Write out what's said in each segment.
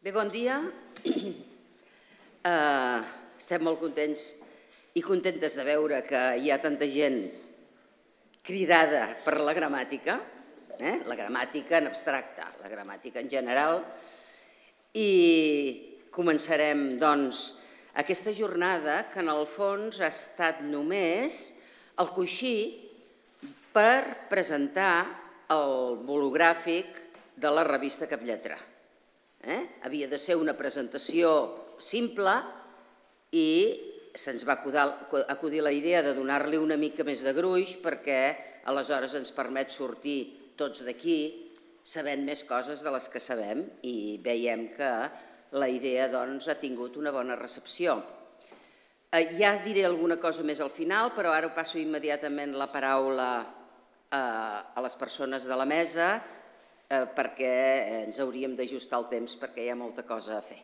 Bé, bon dia. Estem molt contents i contentes de veure que hi ha tanta gent cridada per la gramàtica, la gramàtica en abstracte, la gramàtica en general. I començarem, doncs, aquesta jornada que en el fons ha estat només el coixí per presentar el monogràfic de la revista Caplletra. Havia de ser una presentació simple i se'ns va acudir la idea de donar-li una mica més de gruix perquè aleshores ens permet sortir tots d'aquí sabent més coses de les que sabem i veiem que la idea ha tingut una bona recepció. Ja diré alguna cosa més al final, però ara passo immediatament la paraula a les persones de la mesa perquè ens hauríem d'ajustar el temps perquè hi ha molta cosa a fer.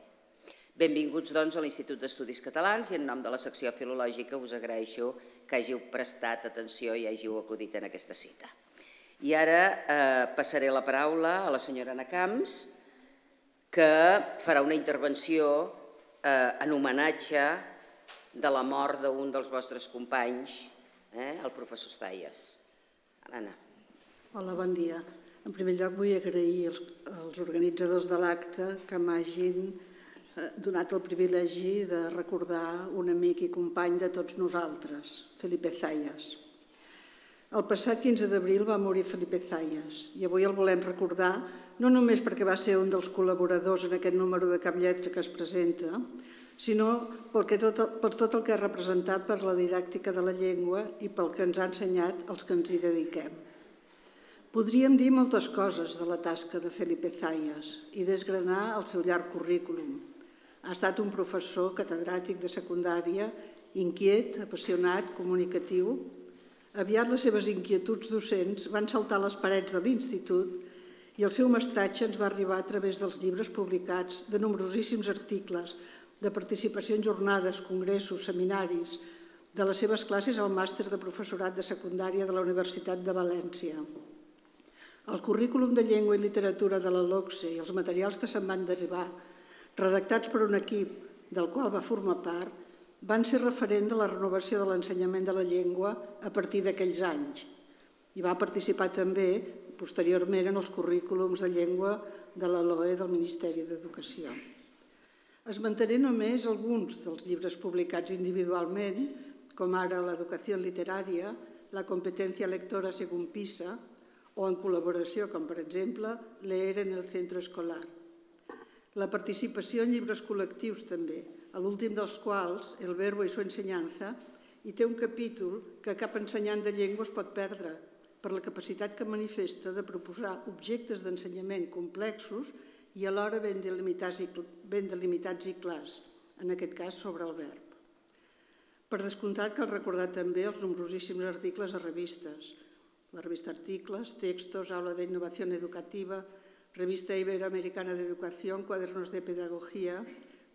Benvinguts, doncs, a l'Institut d'Estudis Catalans i en nom de la secció filològica us agraeixo que hàgiu prestat atenció i hàgiu acudit en aquesta cita. I ara passaré la paraula a la senyora Anna Camps, que farà una intervenció en homenatge de la mort d'un dels vostres companys, el professor Zayas. Anna. Hola, bon dia. En primer lloc, vull agrair als organitzadors de l'acte que m'hagin donat el privilegi de recordar un amic i company de tots nosaltres, Felipe Zayas. El passat 15 d'abril va morir Felipe Zayas i avui el volem recordar no només perquè va ser un dels col·laboradors en aquest número de Caplletra que es presenta, sinó per tot el que ha representat per la didàctica de la llengua i pel que ens ha ensenyat els que ens hi dediquem. Podríem dir moltes coses de la tasca de Felipe Zayas i desgranar el seu llarg currículum. Ha estat un professor catedràtic de secundària, inquiet, apassionat, comunicatiu. Aviat les seves inquietuds docents van saltar les parets de l'institut i el seu mestratge ens va arribar a través dels llibres publicats, de nombrosíssims articles, de participació en jornades, congressos, seminaris, de les seves classes al màster de professorat de secundària de la Universitat de València. El currículum de llengua i literatura de la LOGSE i els materials que se'n van derivar, redactats per un equip del qual va formar part, van ser referent de la renovació de l'ensenyament de la llengua a partir d'aquells anys. I va participar també, posteriorment, en els currículums de llengua de la LOE del Ministeri d'Educació. Esmentaré només alguns dels llibres publicats individualment, com ara l'Educació Literària, la Competència Lectora segons PISA, o en col·laboració, com per exemple, Leer en el centre escolar. La participació en llibres col·lectius també, l'últim dels quals, El verbo i su ensenyanza, hi té un capítol que cap ensenyant de llengua es pot perdre per la capacitat que manifesta de proposar objectes d'ensenyament complexos i alhora ben delimitats i clars, en aquest cas sobre el verb. Per descomptat cal recordar també els nombrosíssims articles a revistes, la Revista Articles, Textos, Aula d'Innovació Educativa, Revista Iberoamericana d'Educació, Quadernos de Pedagogia,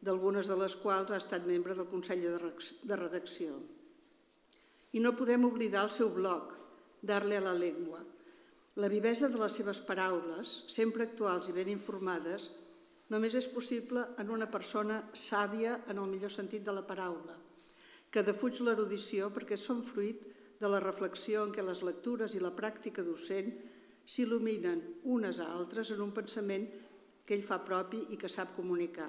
d'algunes de les quals ha estat membre del Consell de Redacció. I no podem oblidar el seu blog, Dar-li a la Lengua. La vivesa de les seves paraules, sempre actuals i ben informades, només és possible en una persona sàvia en el millor sentit de la paraula, que defuig l'erudició perquè són fruit de la reflexió en què les lectures i la pràctica docent s'il·luminen unes a altres en un pensament que ell fa propi i que sap comunicar.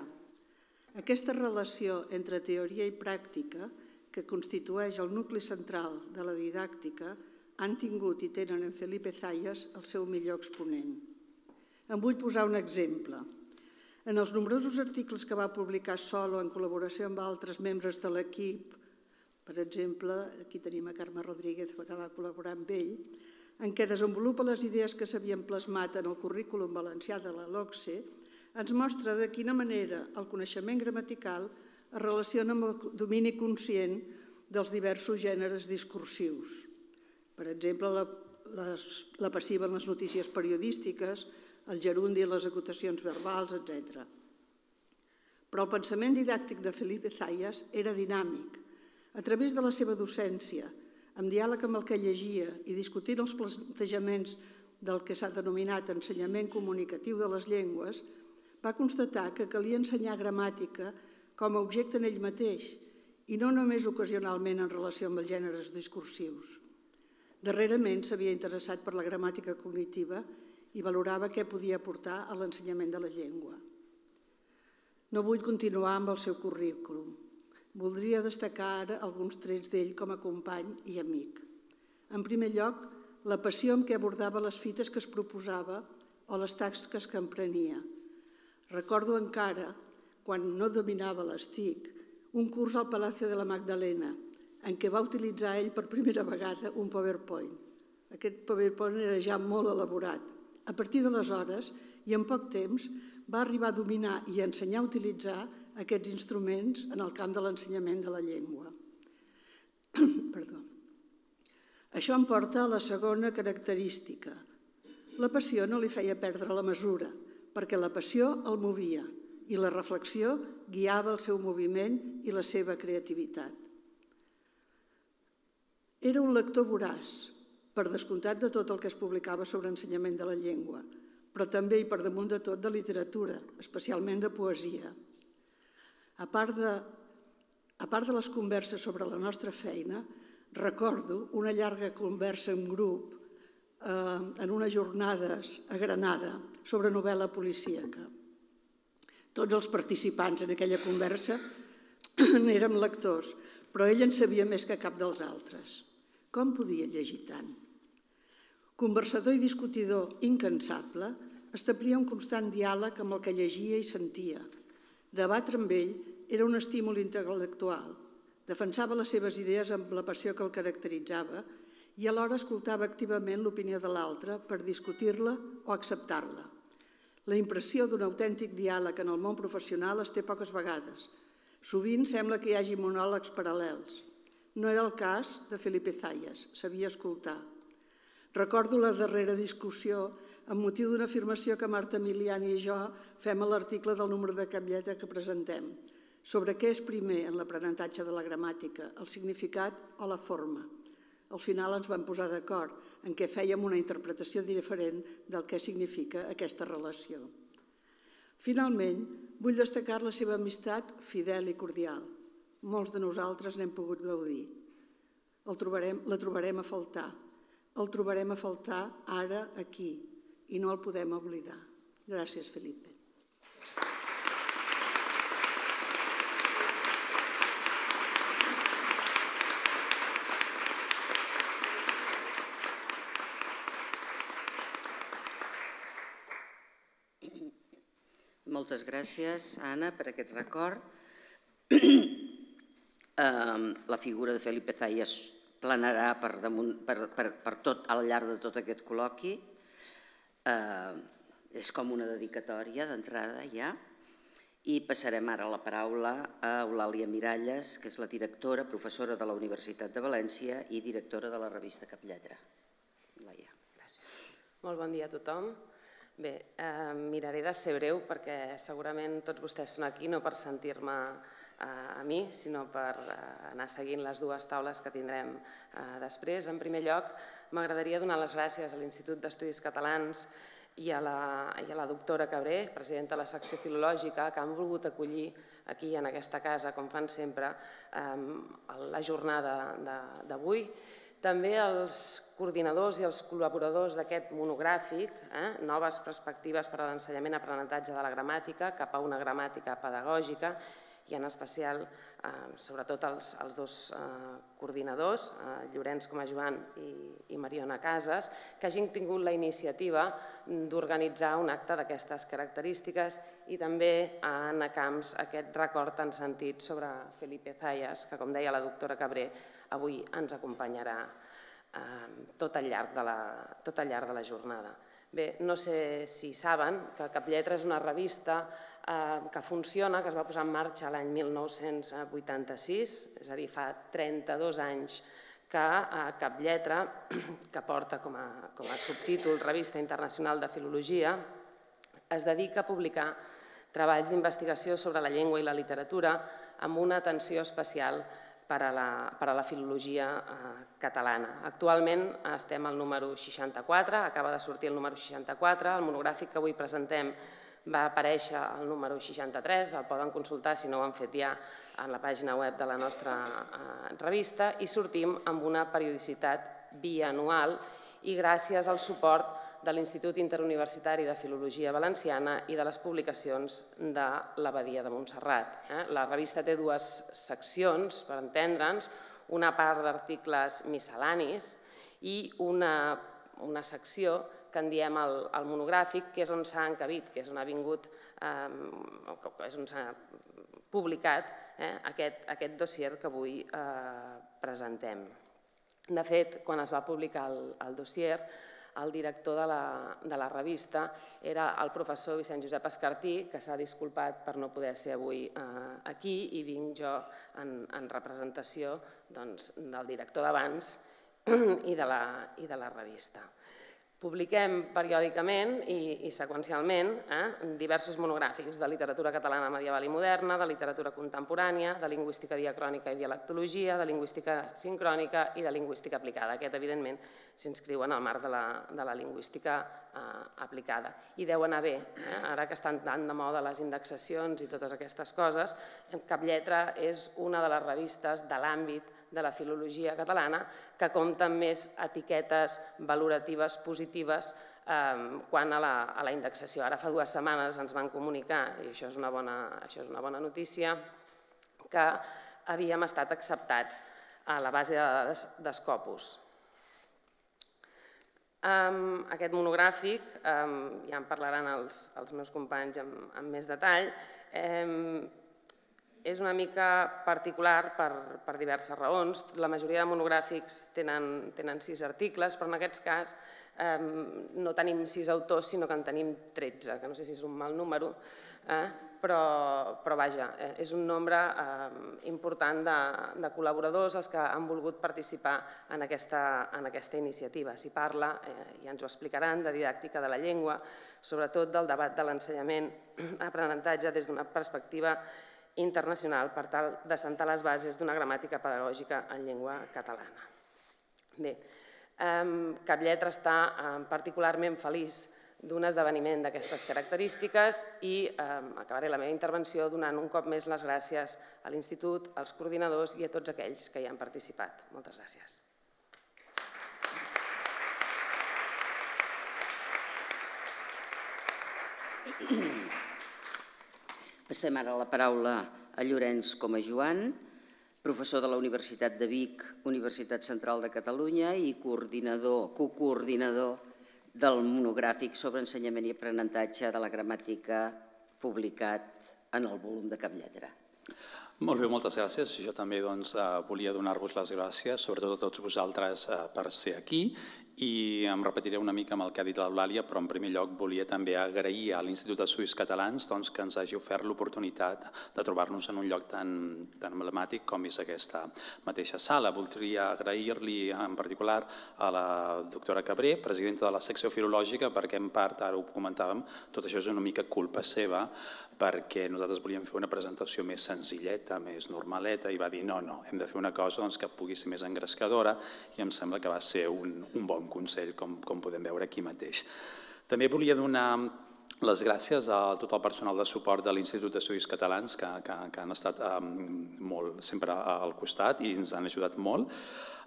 Aquesta relació entre teoria i pràctica, que constitueix el nucli central de la didàctica, han tingut i tenen en Felipe Zayas el seu millor exponent. En vull posar un exemple. En els nombrosos articles que va publicar sol o en col·laboració amb altres membres de l'equip, per exemple, aquí tenim a Carmen Rodríguez, que va col·laborar amb ell, en què desenvolupa les idees que s'havien plasmat en el currículum valencià de la LOGSE, ens mostra de quina manera el coneixement gramatical es relaciona amb el domini conscient dels diversos gèneres discursius. Per exemple, la passiva en les notícies periodístiques, el gerundi en les acotacions verbals, etc. Però el pensament didàctic de Felipe Zayas era dinàmic. A través de la seva docència, amb diàleg amb el que llegia i discutint els plantejaments del que s'ha denominat ensenyament comunicatiu de les llengües, va constatar que calia ensenyar gramàtica com a objecte en ell mateix i no només ocasionalment en relació amb els gèneres discursius. Darrerament s'havia interessat per la gramàtica cognitiva i valorava què podia aportar a l'ensenyament de la llengua. No vull continuar amb el seu currículum. Voldria destacar ara alguns trets d'ell com a company i amic. En primer lloc, la passió amb què abordava les fites que es proposava o les tasques que emprenia. Recordo encara, quan no dominava les TIC, un curs al Palacio de la Magdalena, en què va utilitzar ell per primera vegada un PowerPoint. Aquest PowerPoint era ja molt elaborat. A partir d'aleshores, i en poc temps, va arribar a dominar i a ensenyar a utilitzar aquests instruments en el camp de l'ensenyament de la llengua. Això em porta a la segona característica. La passió no li feia perdre la mesura, perquè la passió el movia i la reflexió guiava el seu moviment i la seva creativitat. Era un lector voraç, per descomptat de tot el que es publicava sobre ensenyament de la llengua, però també i per damunt de tot de literatura, especialment de poesia. A part de les converses sobre la nostra feina, recordo una llarga conversa en grup en unes jornades a Granada sobre novel·la policíaca. Tots els participants en aquella conversa érem lectors, però ell en sabia més que cap dels altres. Com podia llegir tant? Conversador i discutidor incansable, establia un constant diàleg amb el que llegia i sentia. Debatre amb ell era un estímul intel·lectual. Defensava les seves idees amb la passió que el caracteritzava i alhora escoltava activament l'opinió de l'altre per discutir-la o acceptar-la. La impressió d'un autèntic diàleg en el món professional es té poques vegades. Sovint sembla que hi hagi monòlegs paral·lels. No era el cas de Felipe Zayas, sabia escoltar. Recordo la darrera discussió amb motiu d'una afirmació que Marta Milian i jo fem a l'article del número de Caplletra que presentem, sobre què és primer en l'aprenentatge de la gramàtica, el significat o la forma. Al final ens vam posar d'acord en què fèiem una interpretació diferent del que significa aquesta relació. Finalment, vull destacar la seva amistat fidel i cordial. Molts de nosaltres n'hem pogut gaudir. La trobarem a faltar. El trobarem a faltar ara, aquí, i no el podem oblidar. Gràcies, Felipe. Moltes gràcies, Anna, per aquest record. La figura de Felipe Zayas planarà per tot al llarg de tot aquest col·loqui. És com una dedicatòria d'entrada ja. I passarem ara la paraula a Eulàlia Miralles, que és la directora, professora de la Universitat de València i directora de la revista Caplletra. Laia, gràcies. Molt bon dia a tothom. Bé, miraré de ser breu perquè segurament tots vostès són aquí no per sentir-me a mi, sinó per anar seguint les dues taules que tindrem després. En primer lloc, m'agradaria donar les gràcies a l'Institut d'Estudis Catalans i a la doctora Cabré, presidenta de la Secció Filològica, que han volgut acollir aquí, en aquesta casa, com fan sempre, la jornada d'avui. També als coordinadors i als col·laboradors d'aquest monogràfic, Noves perspectives per a l'ensenyament i aprenentatge de la gramàtica cap a una gramàtica pedagògica, i en especial, sobretot, els dos coordinadors, Llorenç Comajoan i Mariona Casas, que hagin tingut la iniciativa d'organitzar un acte d'aquestes característiques, i també a Anna Camps aquest record tan sentit sobre Felipe Zayas, que, com deia la doctora Cabré, avui ens acompanyarà tot al llarg de la jornada. Bé, no sé si saben que Caplletra és una revista que funciona, que es va posar en marxa l'any 1986, és a dir, fa 32 anys que Caplletra, que porta com a subtítol Revista Internacional de Filologia, es dedica a publicar treballs d'investigació sobre la llengua i la literatura amb una atenció especial per a la filologia catalana. Actualment estem al número 64, acaba de sortir el número 64, el monogràfic que avui presentem va aparèixer el número 63, el poden consultar si no ho han fet ja a la pàgina web de la nostra revista, i sortim amb una periodicitat bianual i gràcies al suport de l'Institut Interuniversitari de Filologia Valenciana i de les publicacions de l'Abadia de Montserrat. La revista té dues seccions, per entendre'ns, una part d'articles miscel·lanis i una secció que en diem el monogràfic, que és on s'ha encabit, que és on s'ha publicat aquest dossier que avui presentem. De fet, quan es va publicar el dossier, el director de la revista era el professor Vicent Josep Escartí, que s'ha disculpat per no poder ser avui aquí, i vinc jo en representació del director d'abans i de la revista. Publiquem periòdicament i seqüencialment diversos monogràfics de literatura catalana medieval i moderna, de literatura contemporània, de lingüística diacrònica i dialectologia, de lingüística sincrònica i de lingüística aplicada. Aquest, evidentment, s'inscriu en el marc de la lingüística aplicada. I deu anar bé, ara que estan tant de moda les indexacions i totes aquestes coses, Caplletra és una de les revistes de l'àmbit de la filologia catalana, que compta amb més etiquetes valoratives positives quant a la indexació. Ara fa dues setmanes ens van comunicar, i això és una bona notícia, que havíem estat acceptats a la base de dades d'Escopus. Aquest monogràfic, ja en parlaran els meus companys amb més detall, és una mica particular per diverses raons. La majoria de monogràfics tenen 6 articles, però en aquest cas no tenim 6 autors, sinó que en tenim 13, que no sé si és un mal número, però vaja, és un nombre important de col·laboradors els que han volgut participar en aquesta iniciativa. S'hi parla, ja ens ho explicaran, de didàctica de la llengua, sobretot del debat de l'ensenyament, aprenentatge des d'una perspectiva internacional per tal de sentar les bases d'una gramàtica pedagògica en llengua catalana. Bé, Caplletra està particularment feliç d'un esdeveniment d'aquestes característiques i acabaré la meva intervenció donant un cop més les gràcies a l'Institut, als coordinadors i a tots aquells que hi han participat. Moltes gràcies. Passem ara la paraula a Llorenç Comajoan, professor de la Universitat de Vic, Universitat Central de Catalunya i cocoordinador del monogràfic sobre ensenyament i aprenentatge de la gramàtica publicat en el volum de Caplletra. Molt bé, moltes gràcies. Jo també volia donar-vos les gràcies, sobretot a tots vosaltres per ser aquí. I em repetiré una mica amb el que ha dit l'Eulàlia, però en primer lloc volia també agrair a l'Institut d'Estudis Catalans que ens hagi ofert l'oportunitat de trobar-nos en un lloc tan emblemàtic com és aquesta mateixa sala. Voldria agrair-li en particular a la doctora Cabré, presidenta de la secció filològica, perquè en part, ara ho comentàvem, tot això és una mica culpa seva, perquè nosaltres volíem fer una presentació més senzilleta, més normaleta, i va dir no, hem de fer una cosa que pugui ser més engrescadora, i em sembla que va ser un bon consell, com podem veure aquí mateix. També volia donar les gràcies a tot el personal de suport de l'Institut d'Estudis Catalans que han estat sempre al costat i ens han ajudat molt.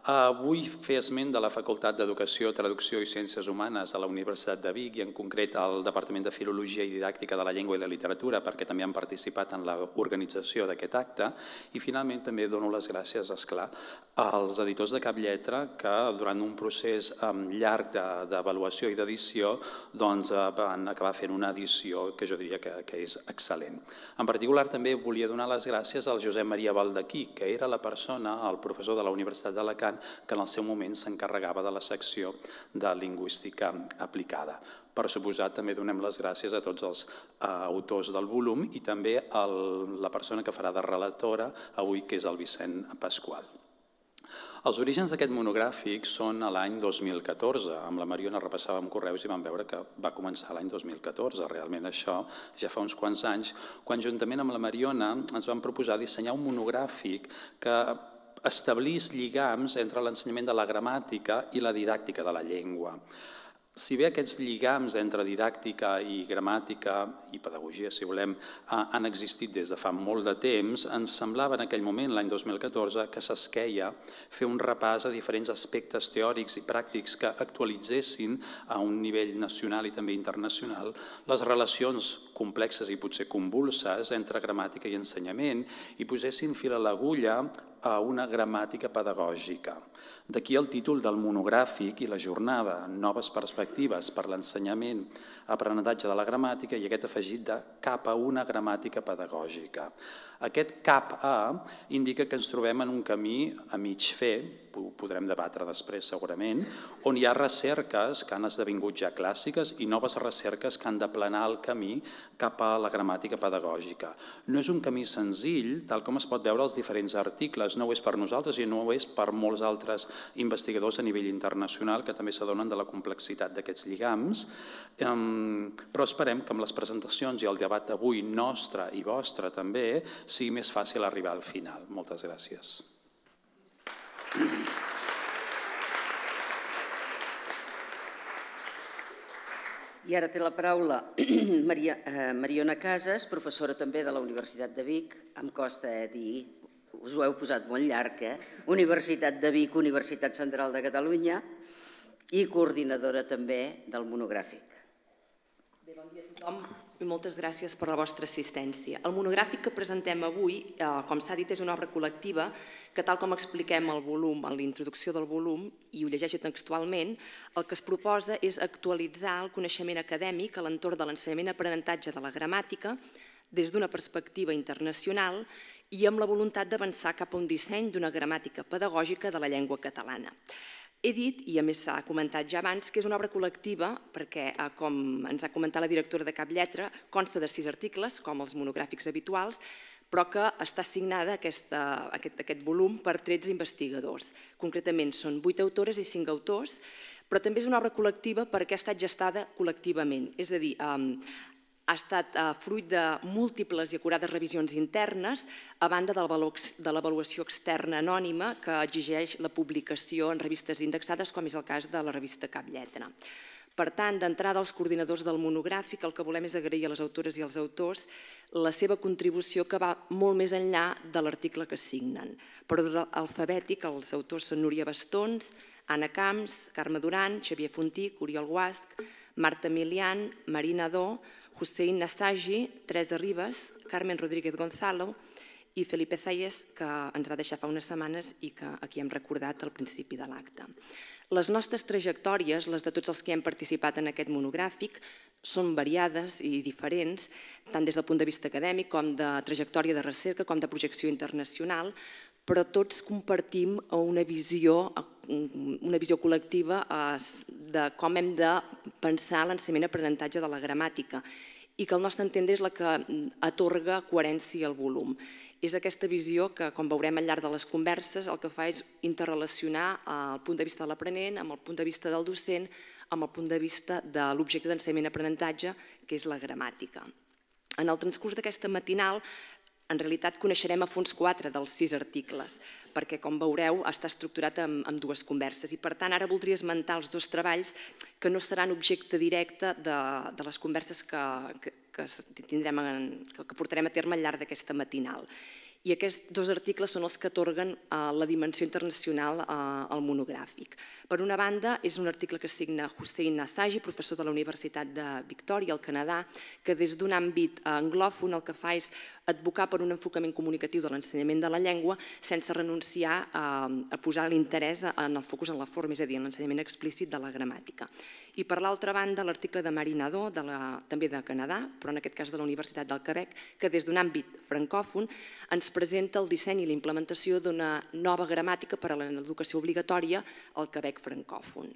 Vull fer esment de la Facultat d'Educació, Traducció i Ciències Humanes a la Universitat de Vic i en concret al Departament de Filologia i Didàctica de la Llengua i la Literatura perquè també han participat en l'organització d'aquest acte i finalment també dono les gràcies, esclar, als editors de Caplletra que durant un procés llarg d'avaluació i d'edició van acabar fent una edició que jo diria que és excel·lent. En particular també volia donar les gràcies al Josep Maria Baldaquí, que era la persona, el professor de la Universitat d'Alacant, que en el seu moment s'encarregava de la secció de lingüística aplicada. Per suposat, també donem les gràcies a tots els autors del volum i també a la persona que farà de relatora avui, que és el Vicent Pasqual. Els orígens d'aquest monogràfic són a l'any 2014. Amb la Mariona repassàvem correus i vam veure que va començar l'any 2014. Realment això ja fa uns quants anys, quan juntament amb la Mariona ens vam proposar dissenyar un monogràfic que establís lligams entre l'ensenyament de la gramàtica i la didàctica de la llengua. Si bé aquests lligams entre didàctica i gramàtica i pedagogia, si volem, han existit des de fa molt de temps, ens semblava en aquell moment, l'any 2014, que s'esqueia fer un repàs a diferents aspectes teòrics i pràctics que actualitzessin a un nivell nacional i també internacional les relacions complexes i potser convulses entre gramàtica i ensenyament i posessin fil a l'agulla a una gramàtica pedagògica. D'aquí el títol del monogràfic i la jornada, Noves perspectives per l'ensenyament, aprenentatge de la gramàtica i aquest afegit de cap a una gramàtica pedagògica. Aquest cap a indica que ens trobem en un camí a mig fer, ho podrem debatre després segurament, on hi ha recerques que han esdevingut ja clàssiques i noves recerques que han d'aplanar el camí cap a la gramàtica pedagògica. No és un camí senzill, tal com es pot veure als diferents articles, no ho és per nosaltres i no ho és per molts altres investigadors a nivell internacional que també s'adonen de la complexitat d'aquests lligams, però esperem que amb les presentacions i el debat d'avui nostre i vostre també sigui més fàcil arribar al final. Moltes gràcies. I ara té la paraula Mariona Casas, professora també de la Universitat de Vic. Em costa dir, us ho heu posat molt llarg, Universitat de Vic, Universitat Central de Catalunya i coordinadora també del monogràfic. Bé, bon dia a tothom. I moltes gràcies per la vostra assistència. El monogràfic que presentem avui, com s'ha dit, és una obra col·lectiva que, tal com expliquem el volum, en l'introducció del volum, i ho llegeixo textualment, el que es proposa és actualitzar el coneixement acadèmic a l'entorn de l'ensenyament-aprenentatge de la gramàtica des d'una perspectiva internacional i amb la voluntat d'avançar cap a un disseny d'una gramàtica pedagògica de la llengua catalana. He dit, i a més s'ha comentat ja abans, que és una obra col·lectiva perquè, com ens ha comentat la directora de Caplletra, consta de 6 articles, com els monogràfics habituals, però que està signada aquest volum per 13 investigadors. Concretament són 8 autores i 5 autors, però també és una obra col·lectiva perquè ha estat gestada col·lectivament, és a dir, ha estat fruit de múltiples i acurades revisions internes a banda de l'avaluació externa anònima que exigeix la publicació en revistes indexades, com és el cas de la revista Caplletra. Per tant, d'entrada, els coordinadors del monogràfic, el que volem és agrair a les autores i als autors la seva contribució, que va molt més enllà de l'article que signen. Per ordre alfabètic, els autors són Núria Bastons, Anna Camps, Carme Duran, Xavier Fontí, Oriol Guasch, Marta Milian, Marina Dó, José Inés Sagi, Teresa Ribas, Carmen Rodríguez Gonzalo i Felipe Zayas, que ens va deixar fa unes setmanes i que aquí hem recordat al principi de l'acte. Les nostres trajectòries, les de tots els que hem participat en aquest monogràfic, són variades i diferents, tant des del punt de vista acadèmic com de trajectòria de recerca, com de projecció internacional, però tots compartim una visió col·lectiva de com hem de pensar l'ensenyament-aprenentatge de la gramàtica i que al nostre entendre és la que atorga coherència al volum. És aquesta visió que, com veurem al llarg de les converses, el que fa és interrelacionar el punt de vista de l'aprenent amb el punt de vista del docent, amb el punt de vista de l'objecte d'ensenyament-aprenentatge, que és la gramàtica. En el transcurs d'aquesta matinal, en realitat, coneixerem a fons 4 dels 6 articles, perquè, com veureu, està estructurat en 2 converses. I, per tant, ara voldria esmentar els 2 treballs que no seran objecte directe de les converses que portarem a terme al llarg d'aquesta matinal. I aquests 2 articles són els que atorguen la dimensió internacional al monogràfic. Per una banda, és un article que signa José Inés Sagi, professor de la Universitat de Victòria, al Canadà, que des d'un àmbit anglòfon el que fa és advocar per un enfocament comunicatiu de l'ensenyament de la llengua sense renunciar a posar l'interès en el focus en la forma, és a dir, en l'ensenyament explícit de la gramàtica. I per l'altra banda, l'article de Marina Dó, també de Canadà, però en aquest cas de la Universitat del Quebec, que des d'un àmbit francòfon ens presenta el disseny i la implementació d'una nova gramàtica per a l'educació obligatòria al Quebec francòfon.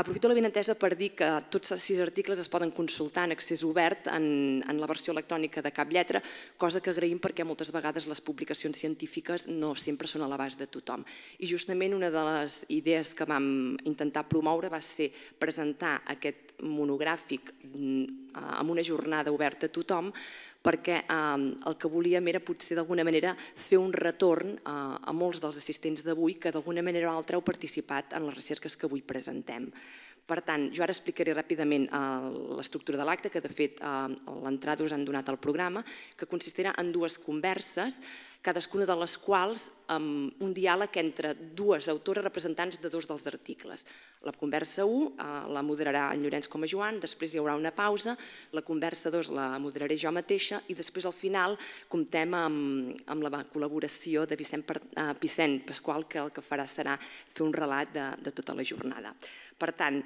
Aprofito la benentesa per dir que tots els 6 articles es poden consultar en accés obert en la versió electrònica de Caplletra, cosa que agraïm perquè moltes vegades les publicacions científiques no sempre són a l'abast de tothom. I justament una de les idees que vam intentar promoure va ser presentar aquest monogràfic amb una jornada oberta a tothom, perquè el que volíem era potser d'alguna manera fer un retorn a molts dels assistents d'avui que d'alguna manera o altra heu participat en les recerques que avui presentem. Per tant, jo ara explicaré ràpidament l'estructura de l'acte, que de fet l'entrada us han donat al programa, que consistirà en dues converses, cadascuna de les quals un diàleg entre dues autores representants de dos dels articles. La conversa 1 la moderarà en Llorenç Comajoan, després hi haurà una pausa, la conversa 2 la moderaré jo mateixa i després al final comptem amb la col·laboració de Vicent Pasqual, que el que farà serà fer un relat de tota la jornada. Per tant,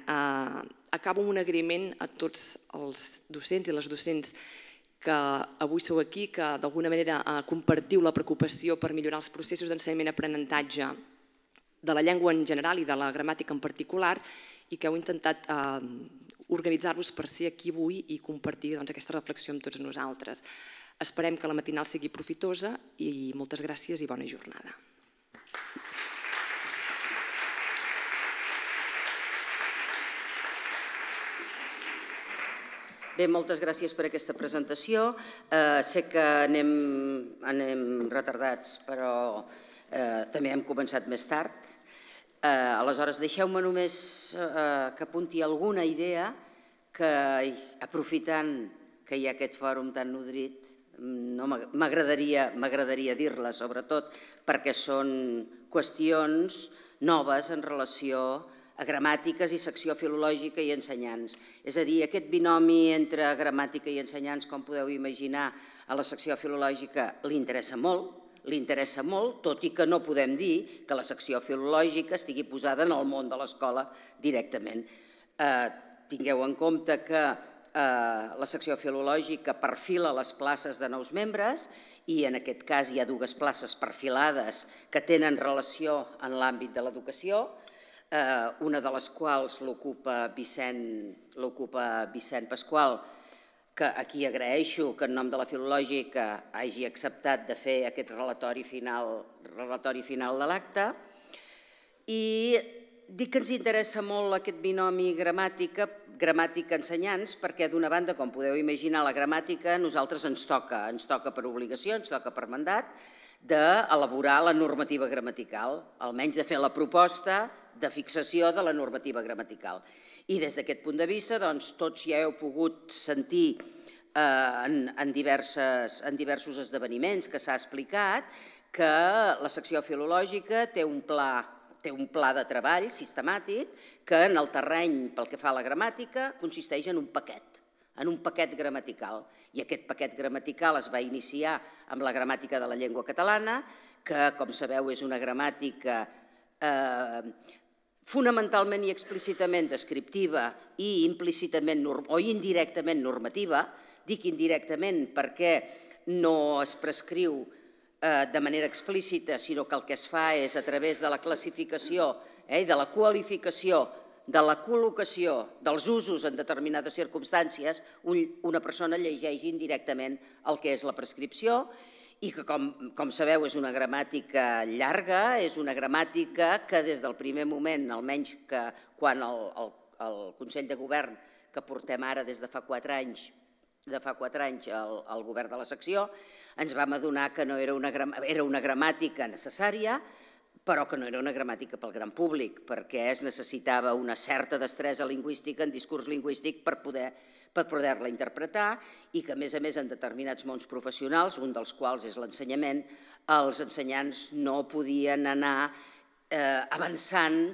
acabo amb un agraïment a tots els docents i les docents que avui sou aquí, que d'alguna manera compartiu la preocupació per millorar els processos d'ensenyament-aprenentatge de la llengua en general i de la gramàtica en particular, i que heu intentat organitzar-vos per ser aquí avui i compartir aquesta reflexió amb tots nosaltres. Esperem que la matinal sigui profitosa i moltes gràcies i bona jornada. Bé, moltes gràcies per aquesta presentació. Sé que anem retardats, però també hem començat més tard. Aleshores, deixeu-me només que apunti alguna idea que, aprofitant que hi ha aquest fòrum tan nodrit, m'agradaria dir-la, sobretot perquè són qüestions noves en relació a gramàtiques i secció filològica i ensenyants. És a dir, aquest binomi entre gramàtica i ensenyants, com podeu imaginar, a la secció filològica li interessa molt, tot i que no podem dir que la secció filològica estigui posada en el món de l'escola directament. Tingueu en compte que la secció filològica perfila les places de nous membres i en aquest cas hi ha dues places perfilades que tenen relació en l'àmbit de l'educació, una de les quals l'ocupa Vicent Pasqual, que aquí agraeixo que en nom de la Filològica hagi acceptat de fer aquest relatori final de l'acte. I dic que ens interessa molt aquest binomi gramàtica-ensenyants perquè, d'una banda, com podeu imaginar, la gramàtica a nosaltres ens toca per obligació, ens toca per mandat, d'elaborar la normativa gramatical, almenys de fer la proposta de fixació de la normativa gramatical. I des d'aquest punt de vista, doncs, tots ja heu pogut sentir en diversos esdeveniments que s'ha explicat que la secció filològica té un pla de treball sistemàtic que en el terreny pel que fa a la gramàtica consisteix en un paquet gramatical. I aquest paquet gramatical es va iniciar amb la gramàtica de la llengua catalana, que, com sabeu, és una gramàtica fonamentalment i explícitament descriptiva i implícitament o indirectament normativa. Dic indirectament perquè no es prescriu de manera explícita, sinó que el que es fa és a través de la classificació i de la qualificació, de la col·locació dels usos en determinades circumstàncies, una persona llegeix indirectament el que és la prescripció i que, com sabeu, és una gramàtica llarga, és una gramàtica que des del primer moment, almenys que quan el Consell de Govern, que portem ara des de fa 4 anys al govern de la secció, ens vam adonar que no era una gramàtica necessària, però que no era una gramàtica pel gran públic, perquè es necessitava una certa destresa lingüística en discurs lingüístic per poder-la interpretar i que, a més, en determinats mons professionals, un dels quals és l'ensenyament, els ensenyants no podien anar avançant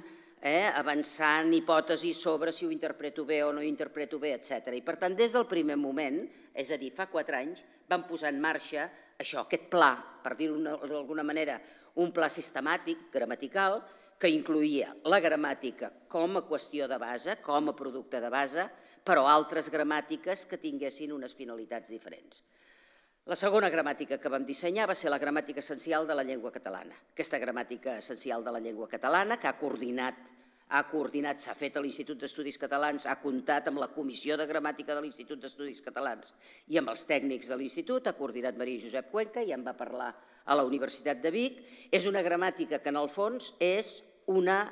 hipòtesis sobre si ho interpreto bé o no ho interpreto bé, etc. I, per tant, des del primer moment, és a dir, fa 4 anys, vam posar en marxa això, aquest pla, per dir-ho d'alguna manera, un pla sistemàtic, gramatical, que incloïa la gramàtica com a qüestió de base, com a producte de base, però altres gramàtiques que tinguessin unes finalitats diferents. La segona gramàtica que vam dissenyar va ser la gramàtica essencial de la llengua catalana. Aquesta gramàtica essencial de la llengua catalana, que ha coordinat, s'ha fet a l'Institut d'Estudis Catalans, ha comptat amb la Comissió de Gramàtica de l'Institut d'Estudis Catalans i amb els tècnics de l'Institut, ha coordinat Maria Josep Cuenca i en va parlar a la Universitat de Vic. És una gramàtica que, en el fons, és una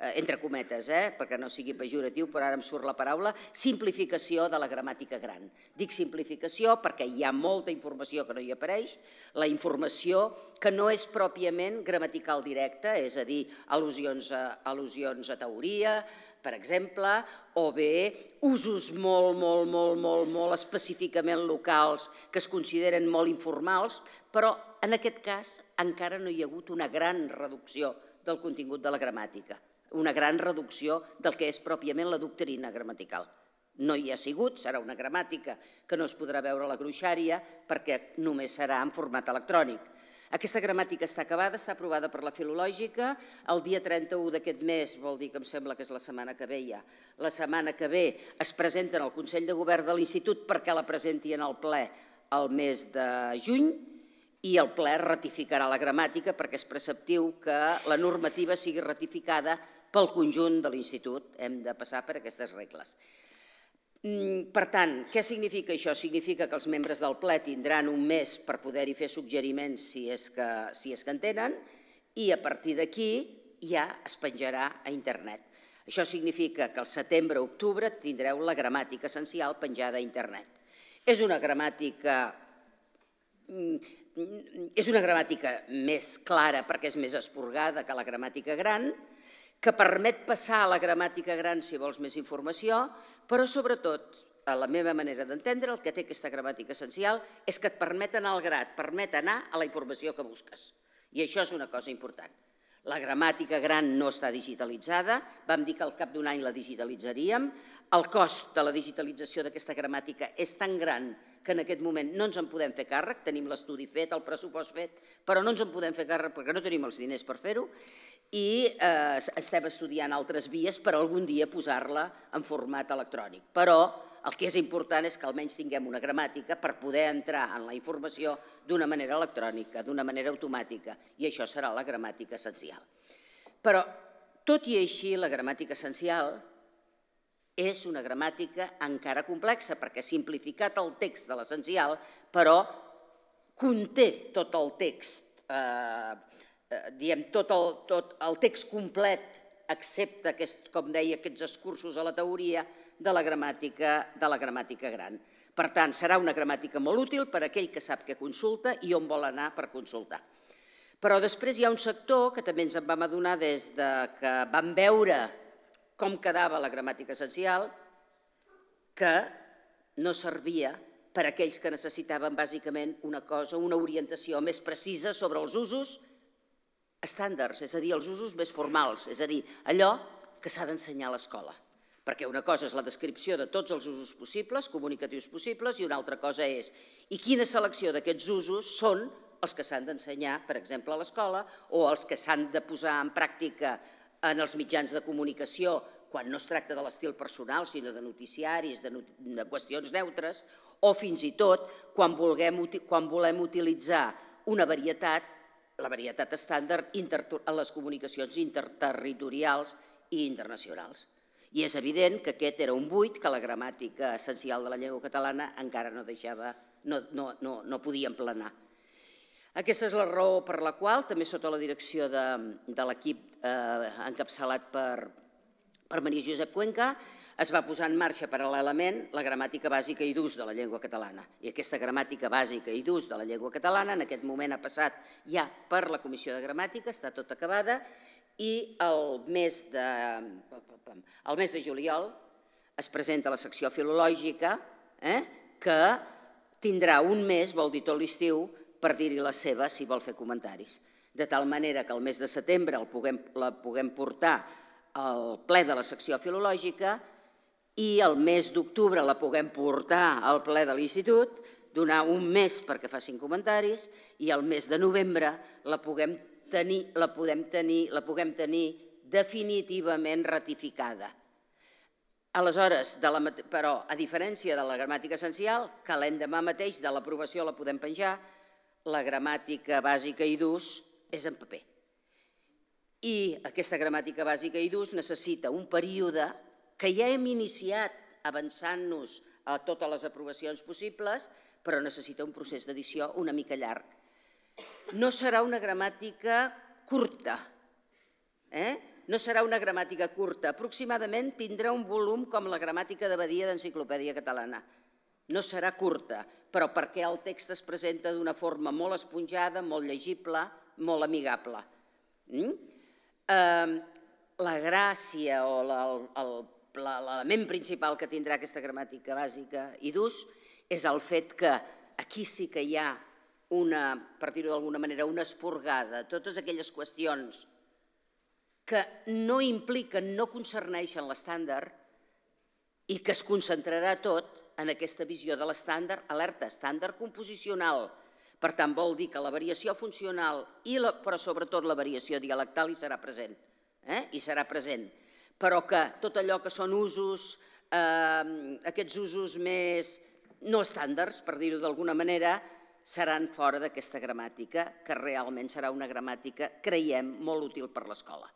entre cometes, perquè no sigui pejoratiu, però ara em surt la paraula, simplificació de la gramàtica gran. Dic simplificació perquè hi ha molta informació que no hi apareix, la informació que no és pròpiament gramatical directa, és a dir, al·lusions a teoria, per exemple, o bé usos molt específicament locals que es consideren molt informals, però en aquest cas encara no hi ha hagut una gran reducció del contingut de la gramàtica, una gran reducció del que és pròpiament la doctrina gramatical. No hi ha sigut, serà una gramàtica que no es podrà veure a la gruixària perquè només serà en format electrònic. Aquesta gramàtica està acabada, està aprovada per la Filològica. El dia 31 d'aquest mes, vol dir que em sembla que és la setmana que ve ja, la setmana que ve es presenten al Consell de Govern de l'Institut perquè la presenti en el ple el mes de juny, i el ple ratificarà la gramàtica perquè és preceptiu que la normativa sigui ratificada pel conjunt de l'Institut. Hem de passar per aquestes regles. Per tant, què significa això? Significa que els membres del ple tindran un mes per poder-hi fer suggeriments si és que en tenen, i a partir d'aquí ja es penjarà a internet. Això significa que al setembre o octubre tindreu la gramàtica essencial penjada a internet. És una gramàtica més clara perquè és més esporgada que la gramàtica gran, que permet passar a la gramàtica gran si vols més informació, però sobretot, a la meva manera d'entendre, el que té aquesta gramàtica essencial és que et permet anar al gra, et permet anar a la informació que busques. I això és una cosa important. La gramàtica gran no està digitalitzada, vam dir que al cap d'un any la digitalitzaríem, el cost de la digitalització d'aquesta gramàtica és tan gran que en aquest moment no ens en podem fer càrrec, tenim l'estudi fet, el pressupost fet, però no ens en podem fer càrrec perquè no tenim els diners per fer-ho, i estem estudiant altres vies per algun dia posar-la en format electrònic. Però el que és important és que almenys tinguem una gramàtica per poder entrar en la informació d'una manera electrònica, d'una manera automàtica, i això serà la gramàtica essencial. Però, tot i així, la gramàtica essencial és una gramàtica encara complexa perquè ha simplificat el text de l'essencial, però conté tot el text, diguem, tot el text complet, excepte, com deia, aquests excursos a la teoria de la gramàtica gran. Per tant, serà una gramàtica molt útil per a aquell que sap què consulta i on vol anar per consultar. Però després hi ha un sector que també ens en vam adonar des que vam veure com quedava la gramàtica essencial, que no servia per a aquells que necessitaven bàsicament una cosa, una orientació més precisa sobre els usos estàndards, és a dir, els usos més formals, és a dir, allò que s'ha d'ensenyar a l'escola. Perquè una cosa és la descripció de tots els usos possibles, comunicatius possibles, i una altra cosa és i quina selecció d'aquests usos són els que s'han d'ensenyar, per exemple, a l'escola, o els que s'han de posar en pràctica en els mitjans de comunicació, quan no es tracta de l'estil personal, sinó de noticiaris, de qüestions neutres, o fins i tot quan volem utilitzar una varietat, la varietat estàndard, en les comunicacions interterritorials i internacionals. I és evident que aquest era un buit que la gramàtica essencial de la llengua catalana encara no podia emplenar. Aquesta és la raó per la qual, també sota la direcció de l'equip encapçalat per Maria Josep Cuenca, es va posar en marxa paral·lelament la gramàtica bàsica i d'ús de la llengua catalana. I aquesta gramàtica bàsica i d'ús de la llengua catalana en aquest moment ha passat ja per la Comissió de Gramàtica, està tot acabada, i el mes de juliol es presenta la secció filològica, que tindrà un mes, vol dir tot l'estiu, per dir-hi la seva si vol fer comentaris. De tal manera que el mes de setembre la puguem portar al ple de la secció filològica i el mes d'octubre la puguem portar al ple de l'Institut, donar un mes perquè facin comentaris, i el mes de novembre la puguem tenir definitivament ratificada. Aleshores, però, a diferència de la gramàtica essencial, que l'endemà mateix de l'aprovació la podem penjar, la gramàtica bàsica i d'ús és en paper. I aquesta gramàtica bàsica i d'ús necessita un període que ja hem iniciat avançant-nos a totes les aprovacions possibles, però necessita un procés d'edició una mica llarg. No serà una gramàtica curta, No serà una gramàtica curta. Aproximadament tindrà un volum com la gramàtica d'Abadia d'Enciclopèdia Catalana. No serà curta, però perquè el text es presenta d'una forma molt esponjada, molt llegible, molt amigable. La gràcia o l'element principal que tindrà aquesta gramàtica bàsica i d'ús és el fet que aquí sí que hi ha una, per dir-ho d'alguna manera, una esporgada, totes aquelles qüestions que no impliquen, no concerneixen l'estàndard i que es concentrarà tot en aquesta visió de l'estàndard, alerta, estàndard composicional. Per tant, vol dir que la variació funcional, però sobretot la variació dialectal hi serà present. Però que tot allò que són usos, aquests usos més no estàndards, per dir-ho d'alguna manera, seran fora d'aquesta gramàtica, que realment serà una gramàtica, creiem, molt útil per l'escola.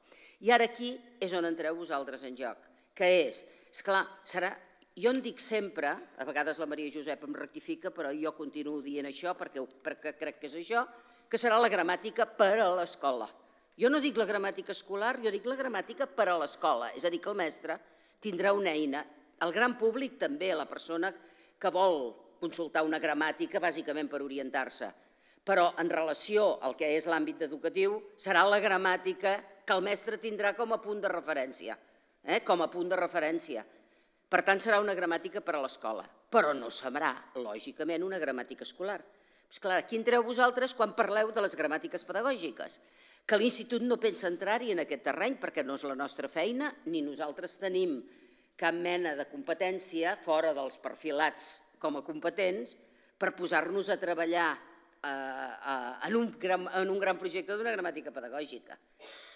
I ara aquí és on entreu vosaltres en joc, que és, esclar, serà... Jo en dic sempre, a vegades la Maria Josep em rectifica, però jo continuo dient això perquè crec que és això, que serà la gramàtica per a l'escola. Jo no dic la gramàtica escolar, jo dic la gramàtica per a l'escola, és a dir, que el mestre tindrà una eina. El gran públic també, la persona que vol consultar una gramàtica bàsicament per orientar-se, però en relació al que és l'àmbit educatiu, serà la gramàtica que el mestre tindrà com a punt de referència, Per tant, serà una gramàtica per a l'escola, però no serà, lògicament, una gramàtica escolar. Esclar, aquí entreu vosaltres quan parleu de les gramàtiques pedagògiques, que l'Institut no pensa entrar-hi en aquest terreny perquè no és la nostra feina, ni nosaltres tenim cap mena de competència fora dels perfilats com a competents per posar-nos a treballar en un gran projecte d'una gramàtica pedagògica,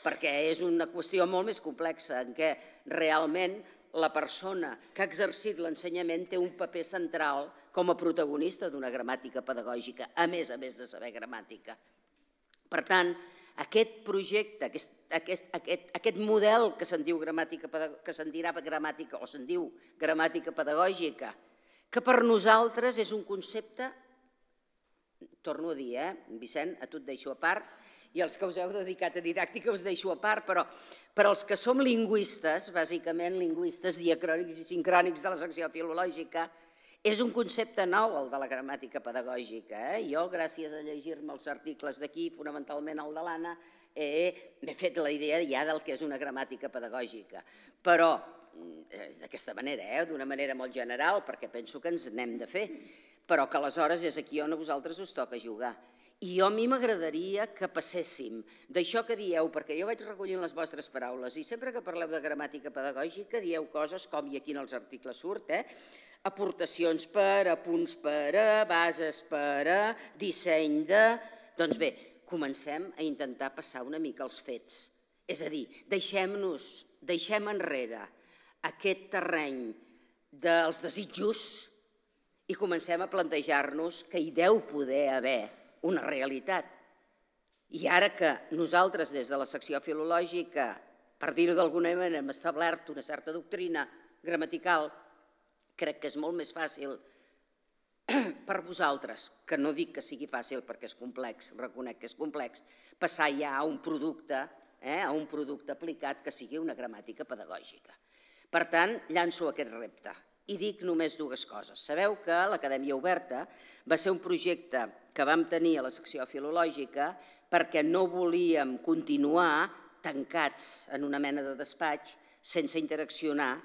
perquè és una qüestió molt més complexa en què realment la persona que ha exercit l'ensenyament té un paper central com a protagonista d'una gramàtica pedagògica, a més de saber gramàtica. Per tant, aquest projecte, aquest model que se'n dirà gramàtica pedagògica, que per nosaltres és un concepte, torno a dir, Vicent, a tu et deixo a part, i els que us heu dedicat a didàctica us deixo a part, però per als que som lingüistes, bàsicament lingüistes diacrònics i sincrònics de la secció filològica, és un concepte nou el de la gramàtica pedagògica. Jo, gràcies a llegir-me els articles d'aquí, fonamentalment el de l'Anna, m'he fet la idea ja del que és una gramàtica pedagògica. Però d'aquesta manera, d'una manera molt general, perquè penso que ens n'hem de fer, però que aleshores és aquí on a vosaltres us toca jugar. I a mi m'agradaria que passéssim d'això que dieu, perquè jo vaig recollint les vostres paraules i sempre que parleu de gramàtica pedagògica dieu coses com, i aquí en els articles surt, aportacions per, apunts per, bases per, disseny de... Doncs bé, comencem a intentar passar una mica els fets. És a dir, deixem enrere aquest terreny dels desitjos i comencem a plantejar-nos que hi deu poder haver una realitat. I ara que nosaltres, des de la secció filològica, per dir-ho d'alguna manera, hem establert una certa doctrina gramatical, crec que és molt més fàcil per vosaltres, que no dic que sigui fàcil perquè és complex, reconec que és complex, passar ja a un producte aplicat que sigui una gramàtica pedagògica. Per tant, llanço aquest repte. I dic només dues coses. Sabeu que l'Acadèmia Oberta va ser un projecte que vam tenir a la secció filològica perquè no volíem continuar tancats en una mena de despatx sense interaccionar,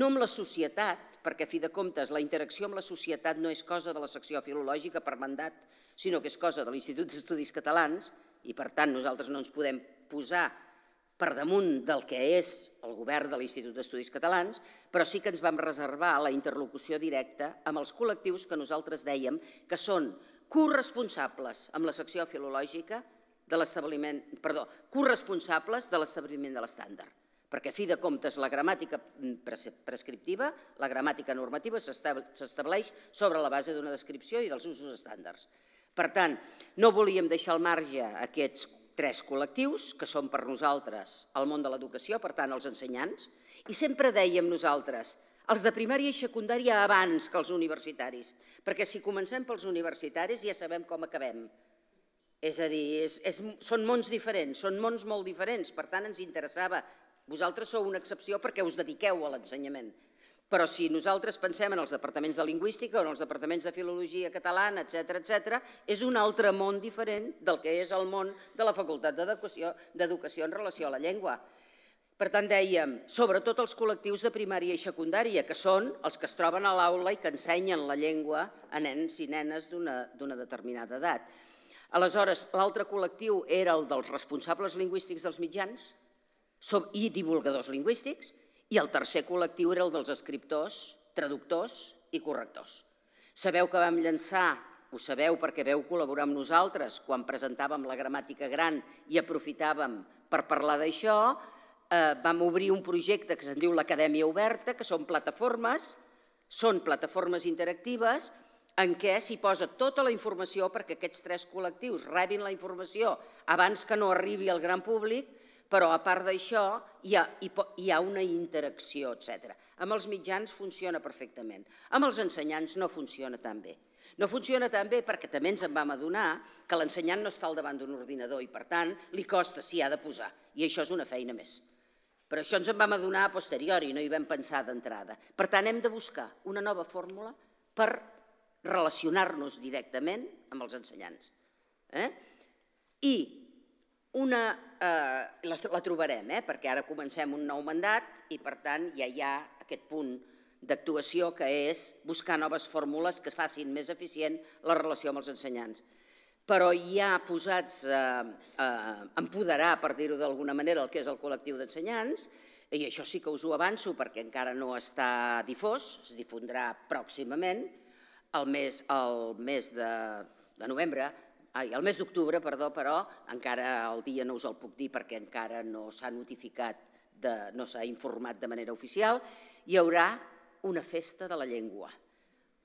no amb la societat, perquè a fi de comptes la interacció amb la societat no és cosa de la secció filològica per mandat, sinó que és cosa de l'Institut d'Estudis Catalans i per tant nosaltres no ens podem posar per damunt del que és el govern de l'Institut d'Estudis Catalans, però sí que ens vam reservar la interlocució directa amb els col·lectius que nosaltres dèiem que són corresponsables amb la secció filològica de l'establiment, perdó, corresponsables de l'establiment de l'estàndard, perquè a fi de comptes la gramàtica prescriptiva, la gramàtica normativa s'estableix sobre la base d'una descripció i dels usos estàndards. Per tant, no volíem deixar al marge aquests tres col·lectius, que són per nosaltres el món de l'educació, per tant els ensenyants, i sempre dèiem nosaltres els de primària i secundària abans que els universitaris, perquè si comencem pels universitaris ja sabem com acabem. És a dir, són mons diferents, són mons molt diferents, per tant ens interessava. Vosaltres sou una excepció perquè us dediqueu a l'ensenyament. Però si nosaltres pensem en els departaments de lingüística o en els departaments de filologia catalana, etc., és un altre món diferent del que és el món de la Facultat d'Educació en relació a la llengua. Per tant, dèiem, sobretot els col·lectius de primària i secundària, que són els que es troben a l'aula i que ensenyen la llengua a nens i nenes d'una determinada edat. Aleshores, l'altre col·lectiu era el dels responsables lingüístics dels mitjans i divulgadors lingüístics, i el tercer col·lectiu era el dels escriptors, traductors i correctors. Sabeu que vam llançar, ho sabeu perquè veu col·laborar amb nosaltres quan presentàvem la gramàtica gran i aprofitàvem per parlar d'això, vam obrir un projecte que se'n diu l'Acadèmia Oberta, que són plataformes interactives en què s'hi posa tota la informació perquè aquests tres col·lectius rebin la informació abans que no arribi al gran públic, però a part d'això hi ha una interacció, etc. Amb els mitjans funciona perfectament, amb els ensenyants no funciona tan bé. No funciona tan bé perquè també ens en vam adonar que l'ensenyant no està al davant d'un ordinador i, per tant, li costa si ha de posar, i això és una feina més. Però això ens en vam adonar a posteriori, no hi vam pensar d'entrada. Per tant, hem de buscar una nova fórmula per relacionar-nos directament amb els ensenyants. I la trobarem, perquè ara comencem un nou mandat i, per tant, ja hi ha aquest punt d'actuació que és buscar noves fórmules que facin més eficient la relació amb els ensenyants. Però ja posats a empoderar, per dir-ho d'alguna manera, el que és el col·lectiu d'ensenyants, i això sí que us ho avanço perquè encara no està difós, es difondrà pròximament, el mes d'octubre, però encara el dia no us el puc dir perquè encara no s'ha notificat, no s'ha informat de manera oficial, hi haurà una festa de la llengua.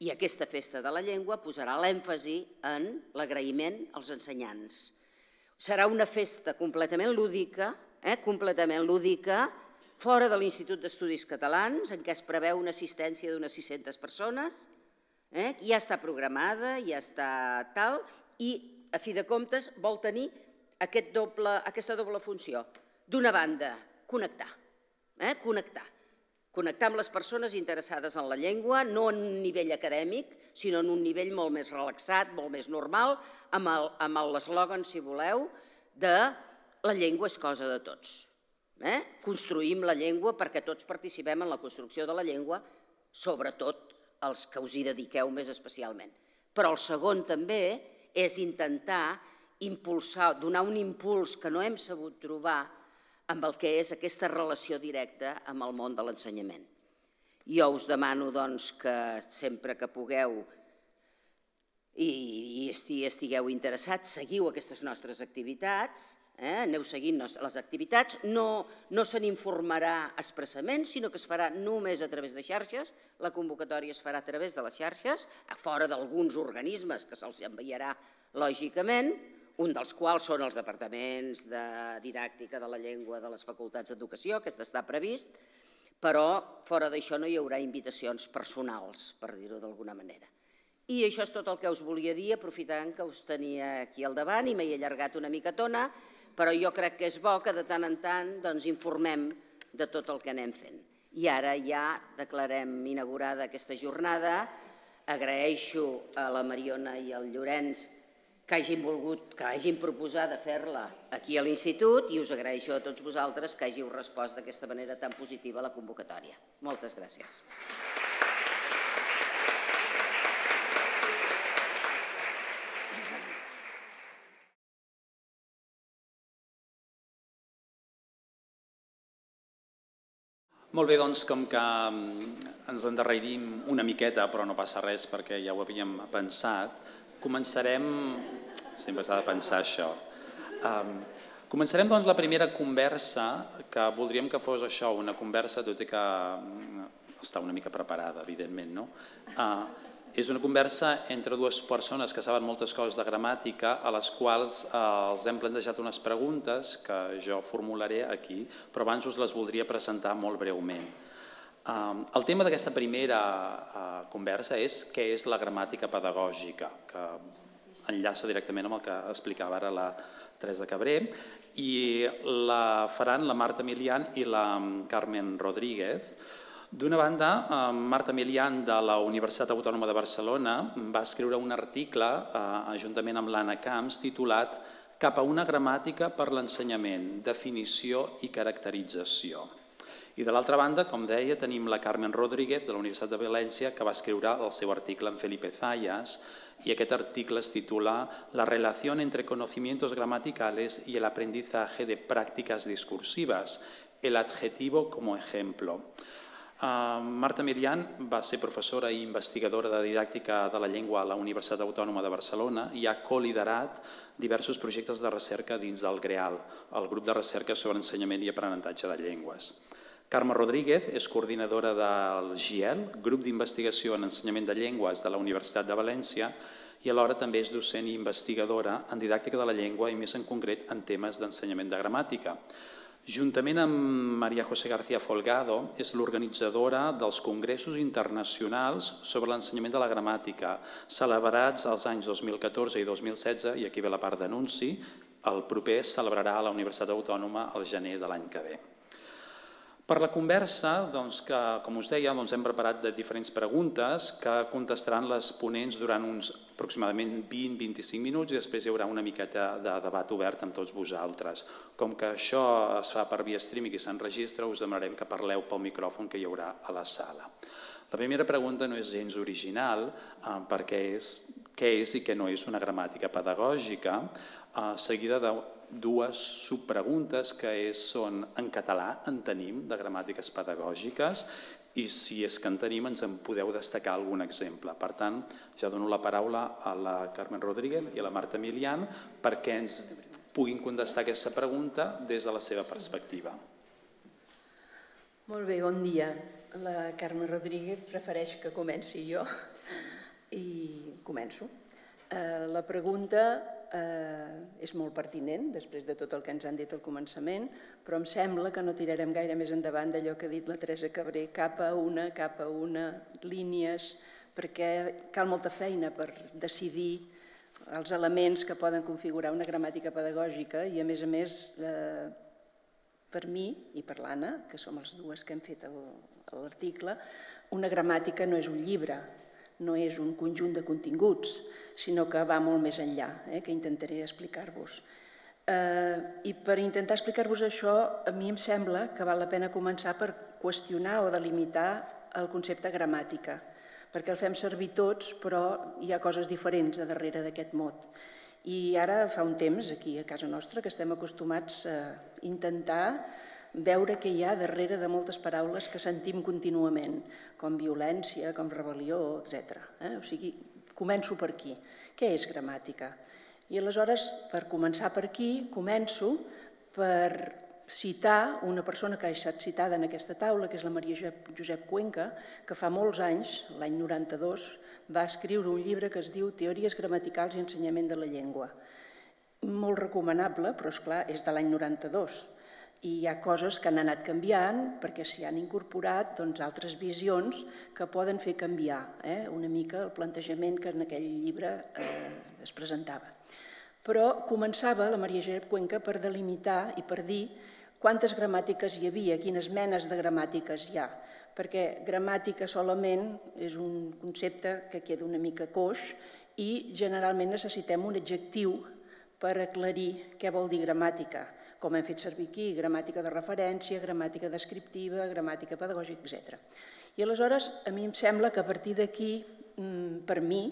I aquesta festa de la llengua posarà l'èmfasi en l'agraïment als ensenyants. Serà una festa completament lúdica, fora de l'Institut d'Estudis Catalans, en què es preveu una assistència d'unes 600 persones, ja està programada, ja està tal, i a fi de comptes vol tenir aquesta doble funció. D'una banda, connectar amb les persones interessades en la llengua, no en un nivell acadèmic, sinó en un nivell molt més relaxat, molt més normal, amb l'eslògan, si voleu, de la llengua és cosa de tots. Construïm la llengua perquè tots participem en la construcció de la llengua, sobretot els que us hi dediqueu més especialment. Però el segon també és intentar impulsar, donar un impuls que no hem sabut trobar amb el que és aquesta relació directa amb el món de l'ensenyament. Jo us demano doncs que sempre que pugueu i estigueu interessats, seguiu aquestes nostres activitats, aneu seguint les activitats, no se n'informarà expressament, sinó que es farà només a través de xarxes, la convocatòria es farà a través de les xarxes, a fora d'alguns organismes que se'ls enviarà lògicament, un dels quals són els departaments de didàctica de la llengua de les facultats d'educació, que està previst, però fora d'això no hi haurà invitacions personals, per dir-ho d'alguna manera. I això és tot el que us volia dir, aprofitant que us tenia aquí al davant i m'he allargat una micatona, però jo crec que és bo que de tant en tant doncs informem de tot el que anem fent. I ara ja declarem inaugurada aquesta jornada. Agraeixo a la Mariona i al Llorenç que hagin proposat de fer-la aquí a l'Institut i us agraeixo a tots vosaltres que hàgiu respost d'aquesta manera tan positiva a la convocatòria. Moltes gràcies. Molt bé, doncs, com que ens endarrerim una miqueta, però no passa res perquè ja ho havíem pensat, començarem, sempre s'ha de pensar això, començarem doncs la primera conversa, que voldríem que fos això, una conversa, tot i que està una mica preparada, evidentment, no? És una conversa entre dues persones que saben moltes coses de gramàtica, a les quals els hem plantejat unes preguntes que jo formularé aquí, però abans us les voldria presentar molt breument. El tema d'aquesta primera conversa és què és la gramàtica pedagògica, que enllaça directament amb el que explicava ara la Teresa Cabré, i la faran la Marta Milian i la Carmen Rodríguez. D'una banda, Marta Milian, de la Universitat Autònoma de Barcelona, va escriure un article, juntament amb l'Anna Camps, titulat Cap a una gramàtica per l'ensenyament, definició i caracterització. I de l'altra banda, com deia, tenim la Carmen Rodríguez, de la Universitat de València, que va escriure el seu article amb Felipe Zayas, i aquest article es titula La relación entre conocimientos gramaticales y el aprendizaje de prácticas discursivas, el adjetivo como ejemplo. Marta Milian va ser professora i investigadora de didàctica de la llengua a la Universitat Autònoma de Barcelona i ha coliderat diversos projectes de recerca dins del GREAL, el grup de recerca sobre ensenyament i aprenentatge de llengües. Carme Rodríguez és coordinadora del GIEL, grup d'investigació en ensenyament de llengües de la Universitat de València, i alhora també és docent i investigadora en didàctica de la llengua i més en concret en temes d'ensenyament de gramàtica. Juntament amb Maria José Cuenca és l'organitzadora dels congressos internacionals sobre l'ensenyament de la gramàtica, celebrats els anys 2014 i 2016, i aquí ve la part d'anunci, el proper es celebrarà a la Universitat Autònoma al gener de l'any que ve. Per la conversa, que, com us deia, hem preparat de diferents preguntes que contestaran les ponents durant uns aproximadament 20-25 minuts i després hi haurà una miqueta de debat obert amb tots vosaltres. Com que això es fa per via streaming i s'enregistra, us demanarem que parleu pel micròfon que hi haurà a la sala. La primera pregunta no és gens original, perquè és què és i què no és una gramàtica pedagògica, seguida de dues subpreguntes que són en català en tenim de gramàtiques pedagògiques i si és que en tenim ens en podeu destacar algun exemple. Per tant, ja dono la paraula a la Carmen Rodríguez i a la Marta Milian perquè ens puguin contestar aquesta pregunta des de la seva perspectiva. Molt bé, bon dia. La Carmen Rodríguez prefereix que comenci jo i començo. La pregunta és molt pertinent després de tot el que ens han dit al començament, però em sembla que no tirarem gaire més endavant d'allò que ha dit la Teresa Cabré, cap a una, línies, perquè cal molta feina per decidir els elements que poden configurar una gramàtica pedagògica i, a més, per mi i per l'Anna, que som les dues que hem fet l'article, una gramàtica no és un llibre, no és un conjunt de continguts, sinó que va molt més enllà, que intentaré explicar-vos. I per intentar explicar-vos això, a mi em sembla que val la pena començar per qüestionar o delimitar el concepte gramàtica, perquè el fem servir tots, però hi ha coses diferents a darrere d'aquest mot. I ara fa un temps, aquí a casa nostra, que estem acostumats a intentar veure què hi ha darrere de moltes paraules que sentim contínuament, com violència, com rebel·lió, etc. O sigui, començo per aquí. Què és gramàtica? I aleshores, per començar per aquí, començo per citar una persona que ha estat citada en aquesta taula, que és la Maria Josep Cuenca, que fa molts anys, l'any 92, va escriure un llibre que es diu Teories gramaticals i ensenyament de la llengua. Molt recomanable, però és clar, és de l'any 92. I hi ha coses que han anat canviant perquè s'hi han incorporat altres visions que poden fer canviar una mica el plantejament que en aquell llibre es presentava. Però començava la Maria Josep Cuenca per delimitar i per dir quantes gramàtiques hi havia, quines menes de gramàtiques hi ha, perquè gramàtica solament és un concepte que queda una mica coix i generalment necessitem un adjectiu per aclarir què vol dir gramàtica, com hem fet servir aquí, gramàtica de referència, gramàtica descriptiva, gramàtica pedagògica, etc. I aleshores, a mi em sembla que a partir d'aquí, per mi,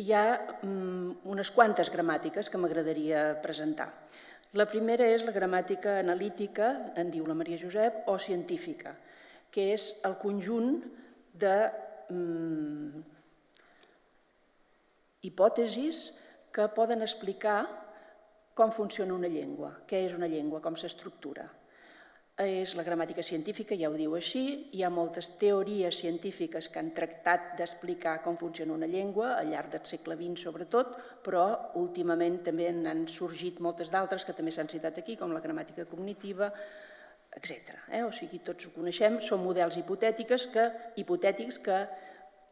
hi ha unes quantes gramàtiques que m'agradaria presentar. La primera és la gramàtica analítica, en diu la Maria Josep, o científica, que és el conjunt de hipòtesis que poden explicar com funciona una llengua, què és una llengua, com s'estructura. És la gramàtica científica, ja ho diu així, hi ha moltes teories científiques que han tractat d'explicar com funciona una llengua, al llarg del segle XX sobretot, però últimament també n'han sorgit moltes d'altres que també s'han citat aquí, com la gramàtica cognitiva, etc. O sigui, tots ho coneixem, són models hipotètics que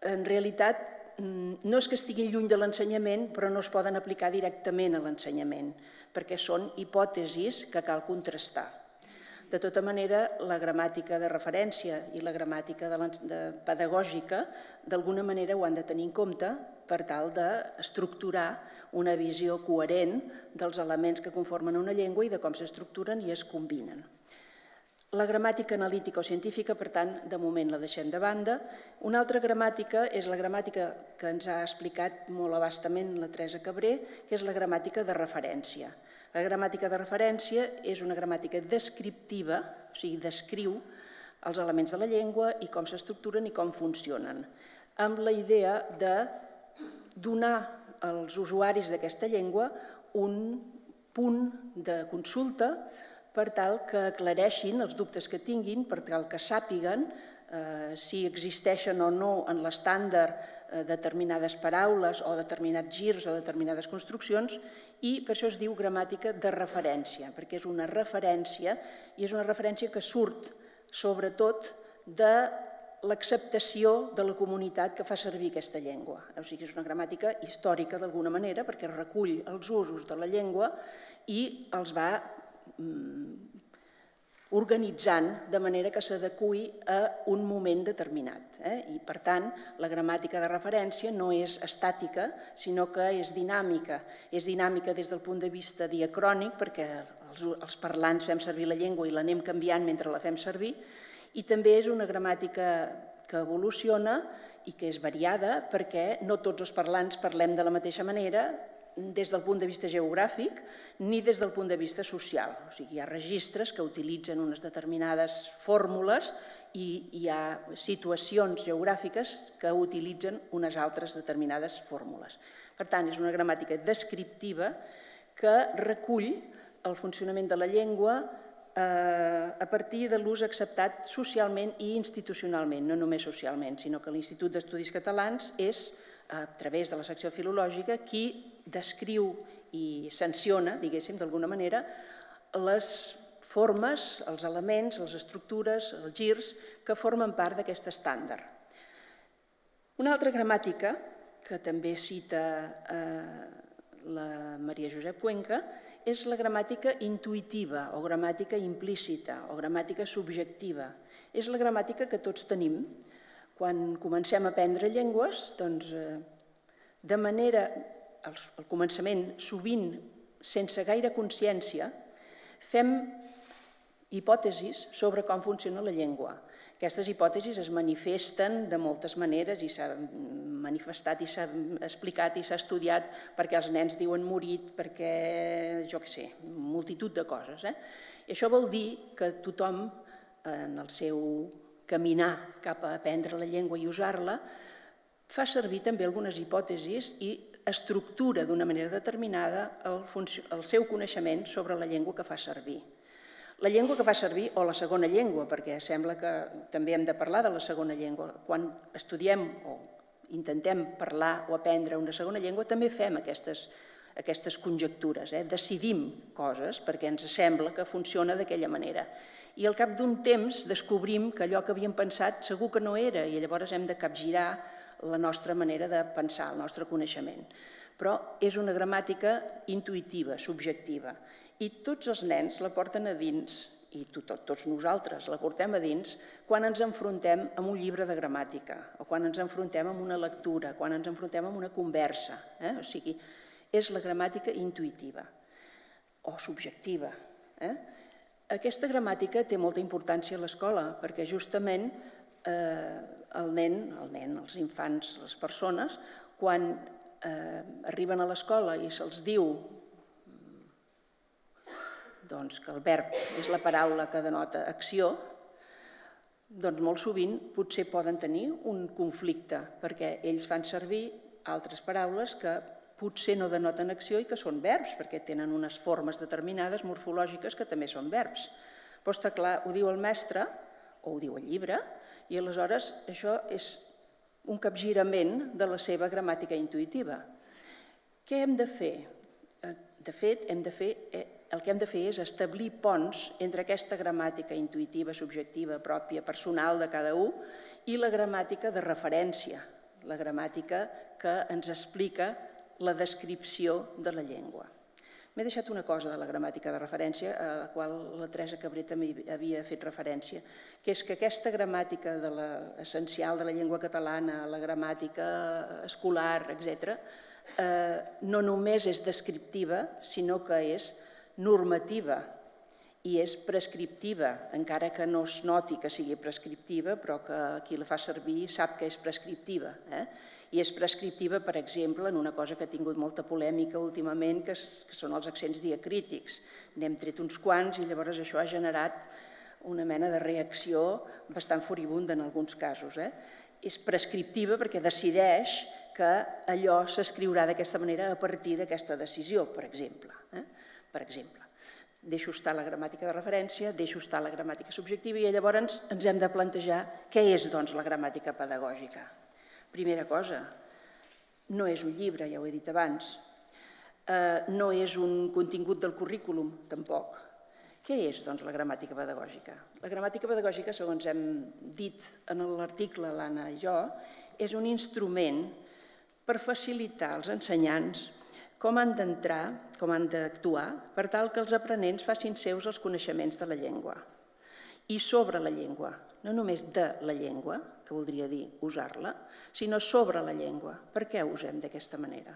en realitat no és que estiguin lluny de l'ensenyament, però no es poden aplicar directament a l'ensenyament, perquè són hipòtesis que cal contrastar. De tota manera, la gramàtica de referència i la gramàtica pedagògica d'alguna manera ho han de tenir en compte per tal d'estructurar una visió coherent dels elements que conformen una llengua i de com s'estructuren i es combinen. La gramàtica analítica o científica, per tant, de moment la deixem de banda. Una altra gramàtica és la gramàtica que ens ha explicat molt abastament la Teresa Cabré, que és la gramàtica de referència. La gramàtica de referència és una gramàtica descriptiva, o sigui, descriu els elements de la llengua i com s'estructuren i com funcionen, amb la idea de donar als usuaris d'aquesta llengua un punt de consulta per tal que aclareixin els dubtes que tinguin, per tal que sàpiguen si existeixen o no en l'estàndard determinades paraules o determinats girs o determinades construccions, i per això es diu gramàtica de referència, perquè és una referència i és una referència que surt sobretot de l'acceptació de la comunitat que fa servir aquesta llengua. O sigui, és una gramàtica històrica d'alguna manera perquè recull els usos de la llengua i els va organitzant de manera que s'adeqüi a un moment determinat. I, per tant, la gramàtica de referència no és estàtica, sinó que és dinàmica. És dinàmica des del punt de vista diacrònic, perquè els parlants fem servir la llengua i l'anem canviant mentre la fem servir, i també és una gramàtica que evoluciona i que és variada, perquè no tots els parlants parlem de la mateixa manera, des del punt de vista geogràfic ni des del punt de vista social. O sigui, hi ha registres que utilitzen unes determinades fórmules i hi ha situacions geogràfiques que utilitzen unes altres determinades fórmules. Per tant, és una gramàtica descriptiva que recull el funcionament de la llengua a partir de l'ús acceptat socialment i institucionalment, no només socialment, sinó que l'Institut d'Estudis Catalans és, a través de la secció filològica, qui descriu i sanciona, diguéssim, d'alguna manera, les formes, els elements, les estructures, els girs que formen part d'aquest estàndard. Una altra gramàtica, que també cita la Maria Josep Cuenca, és la gramàtica intuïtiva o gramàtica implícita o gramàtica subjectiva. És la gramàtica que tots tenim. Quan comencem a aprendre llengües, doncs, de manera, al començament, sovint, sense gaire consciència, fem hipòtesis sobre com funciona la llengua. Aquestes hipòtesis es manifesten de moltes maneres i s'ha manifestat i s'ha explicat i s'ha estudiat perquè els nens diuen morit, perquè, jo què sé, multitud de coses. I això vol dir que tothom, en el seu caminar cap a aprendre la llengua i usar-la, fa servir també algunes hipòtesis i estructura d'una manera determinada el seu coneixement sobre la llengua que fa servir. La llengua que fa servir o la segona llengua, perquè sembla que també hem de parlar de la segona llengua. Quan estudiem o intentem parlar o aprendre una segona llengua, també fem aquestes conjectures. Decidim coses perquè ens sembla que funciona d'aquella manera. I al cap d'un temps descobrim que allò que havíem pensat segur que no era i llavors hem de capgirar la nostra manera de pensar, el nostre coneixement. Però és una gramàtica intuïtiva, subjectiva. I tots els nens la porten a dins, i tots nosaltres la portem a dins, quan ens enfrontem amb un llibre de gramàtica, o quan ens enfrontem amb una lectura, quan ens enfrontem amb una conversa. O sigui, és la gramàtica intuïtiva o subjectiva. Aquesta gramàtica té molta importància a l'escola, perquè justament el nen, els infants, les persones, quan arriben a l'escola i se'ls diu doncs que el verb és la paraula que denota acció, doncs molt sovint potser poden tenir un conflicte, perquè ells fan servir altres paraules que potser no denoten acció i que són verbs, perquè tenen unes formes determinades, morfològiques, que també són verbs. Però està clar, ho diu el mestre o ho diu el llibre, i aleshores això és un capgirament de la seva gramàtica intuïtiva. Què hem de fer? De fet, el que hem de fer és establir ponts entre aquesta gramàtica intuïtiva, subjectiva, pròpia, personal de cada un, i la gramàtica de referència, la gramàtica que ens explica la descripció de la llengua. M'he deixat una cosa de la gramàtica de referència, a la qual la Teresa Cabré també havia fet referència, que és que aquesta gramàtica essencial de la llengua catalana, la gramàtica escolar, etc., no només és descriptiva, sinó que és normativa i és prescriptiva, encara que no es noti que sigui prescriptiva, però que qui la fa servir sap que és prescriptiva. I és prescriptiva, per exemple, en una cosa que ha tingut molta polèmica últimament, que són els accents diacrítics. N'hem tret uns quants i llavors això ha generat una mena de reacció bastant furibunda en alguns casos. És prescriptiva perquè decideix que allò s'escriurà d'aquesta manera a partir d'aquesta decisió, per exemple. Deixo estar la gramàtica de referència, deixo estar la gramàtica subjectiva i llavors ens hem de plantejar què és la gramàtica pedagògica. Primera cosa, no és un llibre, ja ho he dit abans, no és un contingut del currículum, tampoc. Què és, doncs, la gramàtica pedagògica? La gramàtica pedagògica, segons hem dit en l'article l'Anna i jo, és un instrument per facilitar als ensenyants com han d'entrar, com han d'actuar, per tal que els aprenents facin seus els coneixements de la llengua i sobre la llengua. No només de la llengua, que voldria dir usar-la, sinó sobre la llengua. Per què ho usem d'aquesta manera?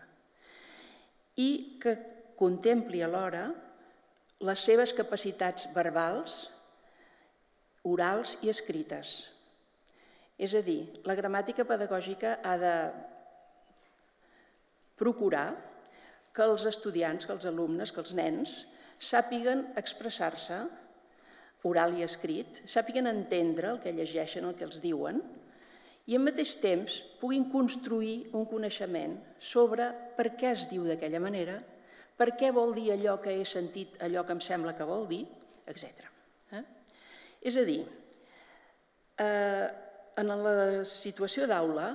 I que contempli alhora les seves capacitats verbals, orals i escrites. És a dir, la gramàtica pedagògica ha de procurar que els estudiants, que els alumnes, que els nens sàpiguen expressar-se oral i escrit, sàpiguen entendre el que llegeixen, el que els diuen, i al mateix temps puguin construir un coneixement sobre per què es diu d'aquella manera, per què vol dir allò que he sentit, allò que em sembla que vol dir, etc. És a dir, en la situació d'aula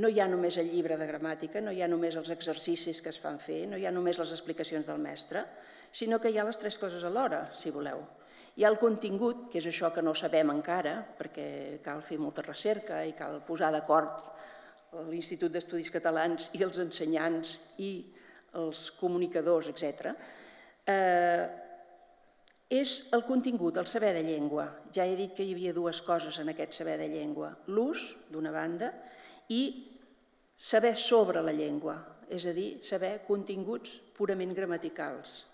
no hi ha només el llibre de gramàtica, no hi ha només els exercicis que es fan fer, no hi ha només les explicacions del mestre, sinó que hi ha les tres coses alhora, si voleu. Hi ha el contingut, que és això que no sabem encara, perquè cal fer molta recerca i cal posar d'acord l'Institut d'Estudis Catalans i els ensenyants i els comunicadors, etc. És el contingut, el saber de llengua. Ja he dit que hi havia dues coses en aquest saber de llengua. L'ús, d'una banda, i saber sobre la llengua, és a dir, saber continguts purament gramaticals,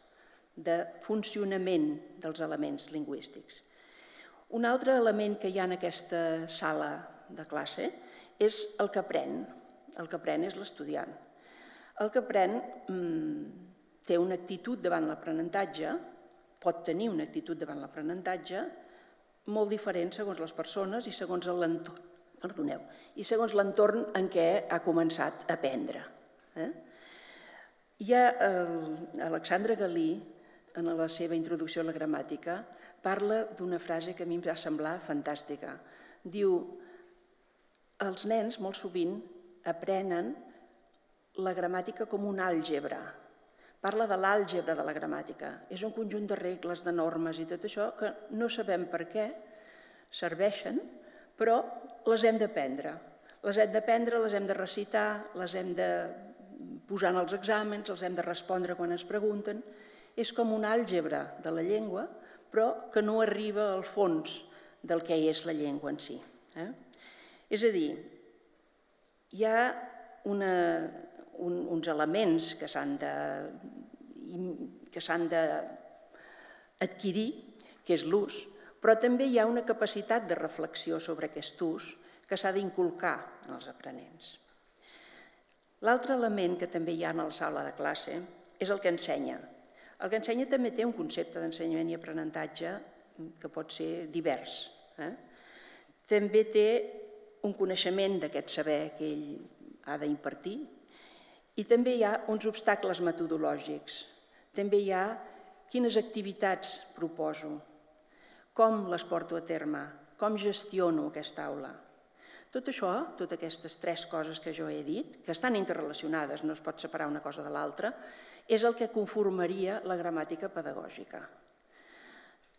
de funcionament dels elements lingüístics. Un altre element que hi ha en aquesta sala de classe és el que aprèn. El que aprèn és l'estudiant. El que aprèn té una actitud davant l'aprenentatge, pot tenir una actitud davant l'aprenentatge molt diferent segons les persones i segons l'entorn en què ha començat a aprendre. Hi ha Alexandre Galí, en la seva introducció a la gramàtica, parla d'una frase que a mi em va semblar fantàstica. Diu, els nens molt sovint aprenen la gramàtica com un àlgebra. Parla de l'àlgebra de la gramàtica. És un conjunt de regles, de normes i tot això que no sabem per què serveixen, però les hem d'aprendre. Les hem d'aprendre, les hem de recitar, les hem de posar en els exàmens, els hem de respondre quan ens pregunten. És com un àlgebra de la llengua, però que no arriba al fons del que és la llengua en si. És a dir, hi ha uns elements que s'han d'adquirir, que és l'ús, però també hi ha una capacitat de reflexió sobre aquest ús que s'ha d'inculcar en els aprenents. L'altre element que també hi ha en la sala de classe és el que ensenya. El que ensenya també té un concepte d'ensenyament i aprenentatge que pot ser divers. També té un coneixement d'aquest saber que ell ha d'impartir i també hi ha uns obstacles metodològics. També hi ha quines activitats proposo, com les porto a terme, com gestiono aquesta aula. Tot això, totes aquestes tres coses que jo he dit, que estan interrelacionades, no es pot separar una cosa de l'altra, és el que conformaria la gramàtica pedagògica.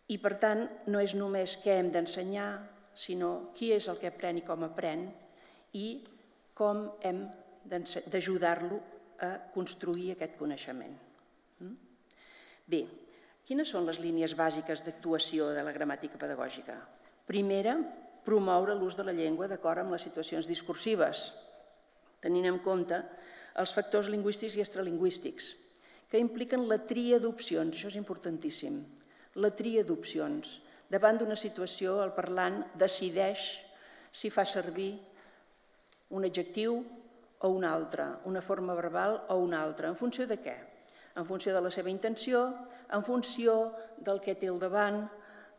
I, per tant, no és només què hem d'ensenyar, sinó qui és el que aprèn i com aprèn i com hem d'ajudar-lo a construir aquest coneixement. Bé, quines són les línies bàsiques d'actuació de la gramàtica pedagògica? Primera, promoure l'ús de la llengua d'acord amb les situacions discursives, tenint en compte els factors lingüístics i extralingüístics, que impliquen la tria d'opcions, això és importantíssim, la tria d'opcions. Davant d'una situació, el parlant decideix si fa servir un adjectiu o un altre, una forma verbal o una altra. En funció de què? En funció de la seva intenció, en funció del que té al davant,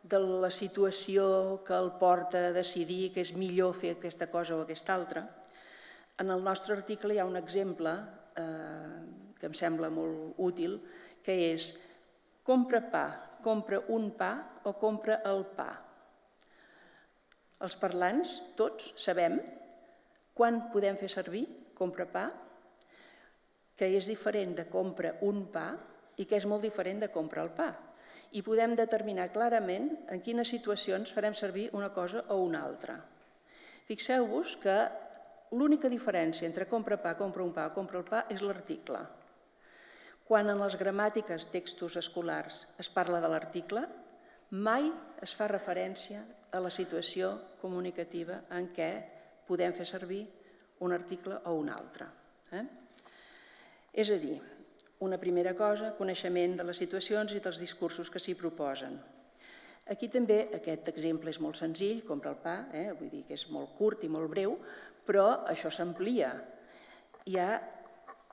de la situació que el porta a decidir que és millor fer aquesta cosa o aquesta altra. En el nostre article hi ha un exemple que em sembla molt útil, que és compra pa, compra un pa o compra el pa. Els parlants, tots, sabem quan podem fer servir compra pa, que és diferent de compra un pa i que és molt diferent de compra el pa. I podem determinar clarament en quines situacions farem servir una cosa o una altra. Fixeu-vos que l'única diferència entre compra pa, compra un pa o compra el pa és l'article. Quan en les gramàtiques, textos escolars es parla de l'article, mai es fa referència a la situació comunicativa en què podem fer servir un article o un altre. És a dir, una primera cosa, coneixement de les situacions i dels discursos que s'hi proposen. Aquí també aquest exemple és molt senzill, compra el pa, vull dir que és molt curt i molt breu, però això s'amplia. Hi ha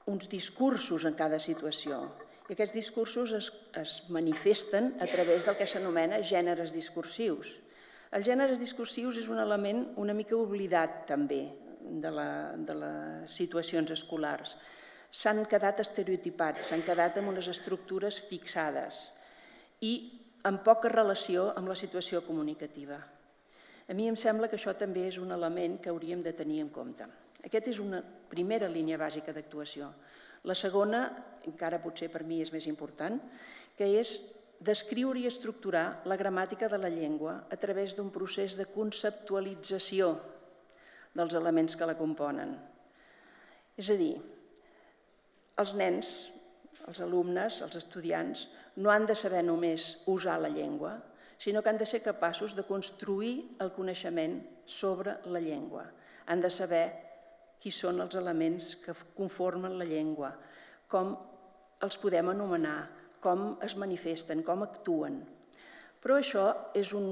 uns discursos en cada situació i aquests discursos es manifesten a través del que s'anomena gèneres discursius. Els gèneres discursius és un element una mica oblidat també de les situacions escolars. S'han quedat estereotipats, s'han quedat amb unes estructures fixades i amb poca relació amb la situació comunicativa. A mi em sembla que això també és un element que hauríem de tenir en compte. Aquesta és una primera línia bàsica d'actuació. La segona, encara potser per mi és més important, que és descriure i estructurar la gramàtica de la llengua a través d'un procés de conceptualització dels elements que la componen. És a dir, els nens, els alumnes, els estudiants, no han de saber només usar la llengua, sinó que han de ser capaços de construir el coneixement sobre la llengua. Han de saber qui són els elements que conformen la llengua, com els podem anomenar, com es manifesten, com actuen. Però això és un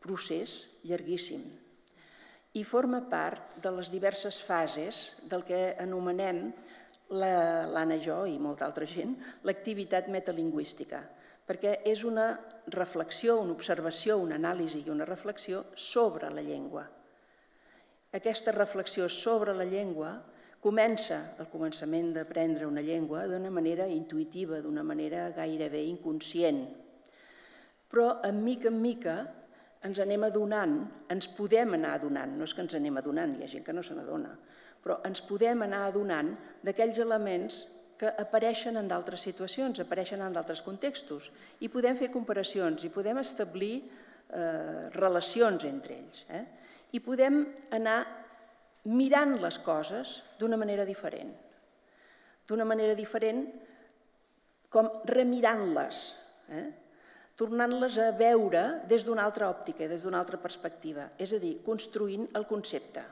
procés llarguíssim i forma part de les diverses fases del que anomenem l'Anna i jo, i molta altra gent, l'activitat metalingüística, perquè és una reflexió, una observació, una anàlisi i una reflexió sobre la llengua. Aquesta reflexió sobre la llengua comença al començament d'aprendre una llengua d'una manera intuïtiva, d'una manera gairebé inconscient. Però, en mica, ens anem adonant, ens podem anar adonant, no és que ens anem adonant, hi ha gent que no se n'adona, però ens podem anar adonant d'aquells elements que apareixen en d'altres situacions, apareixen en d'altres contextos, i podem fer comparacions, i podem establir relacions entre ells, i podem anar mirant les coses d'una manera diferent, com remirant-les, tornant-les a veure des d'una altra òptica, des d'una altra perspectiva, és a dir, construint el concepte.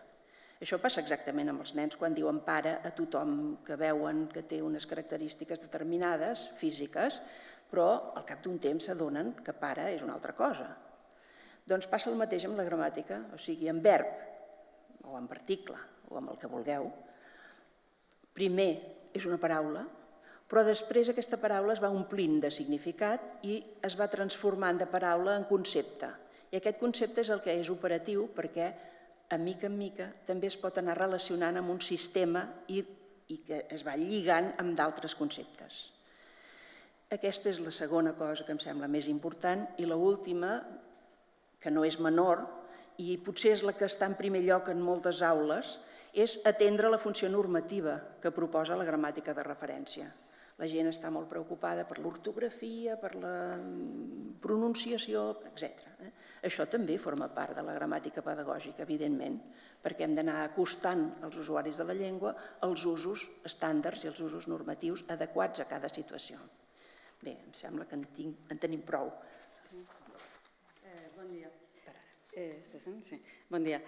Això passa exactament amb els nens quan diuen pare a tothom que veuen que té unes característiques determinades, físiques, però al cap d'un temps s'adonen que pare és una altra cosa. Doncs passa el mateix amb la gramàtica, o sigui, amb verb, o amb article, o amb el que vulgueu. Primer és una paraula, però després aquesta paraula es va omplint de significat i es va transformant de paraula en concepte. I aquest concepte és el que és operatiu perquè en mica, també es pot anar relacionant amb un sistema i que es va lligant amb d'altres conceptes. Aquesta és la segona cosa que em sembla més important i l'última, que no és menor, i potser és la que està en primer lloc en moltes aules, és atendre la funció normativa que proposa la gramàtica de referència. La gent està molt preocupada per l'ortografia, per la pronunciació, etc. Això també forma part de la gramàtica pedagògica, evidentment, perquè hem d'anar acostant els usuaris de la llengua als usos estàndards i als usos normatius adequats a cada situació. Bé, em sembla que en tenim prou. Bon dia. Se sent? Sí. Bon dia.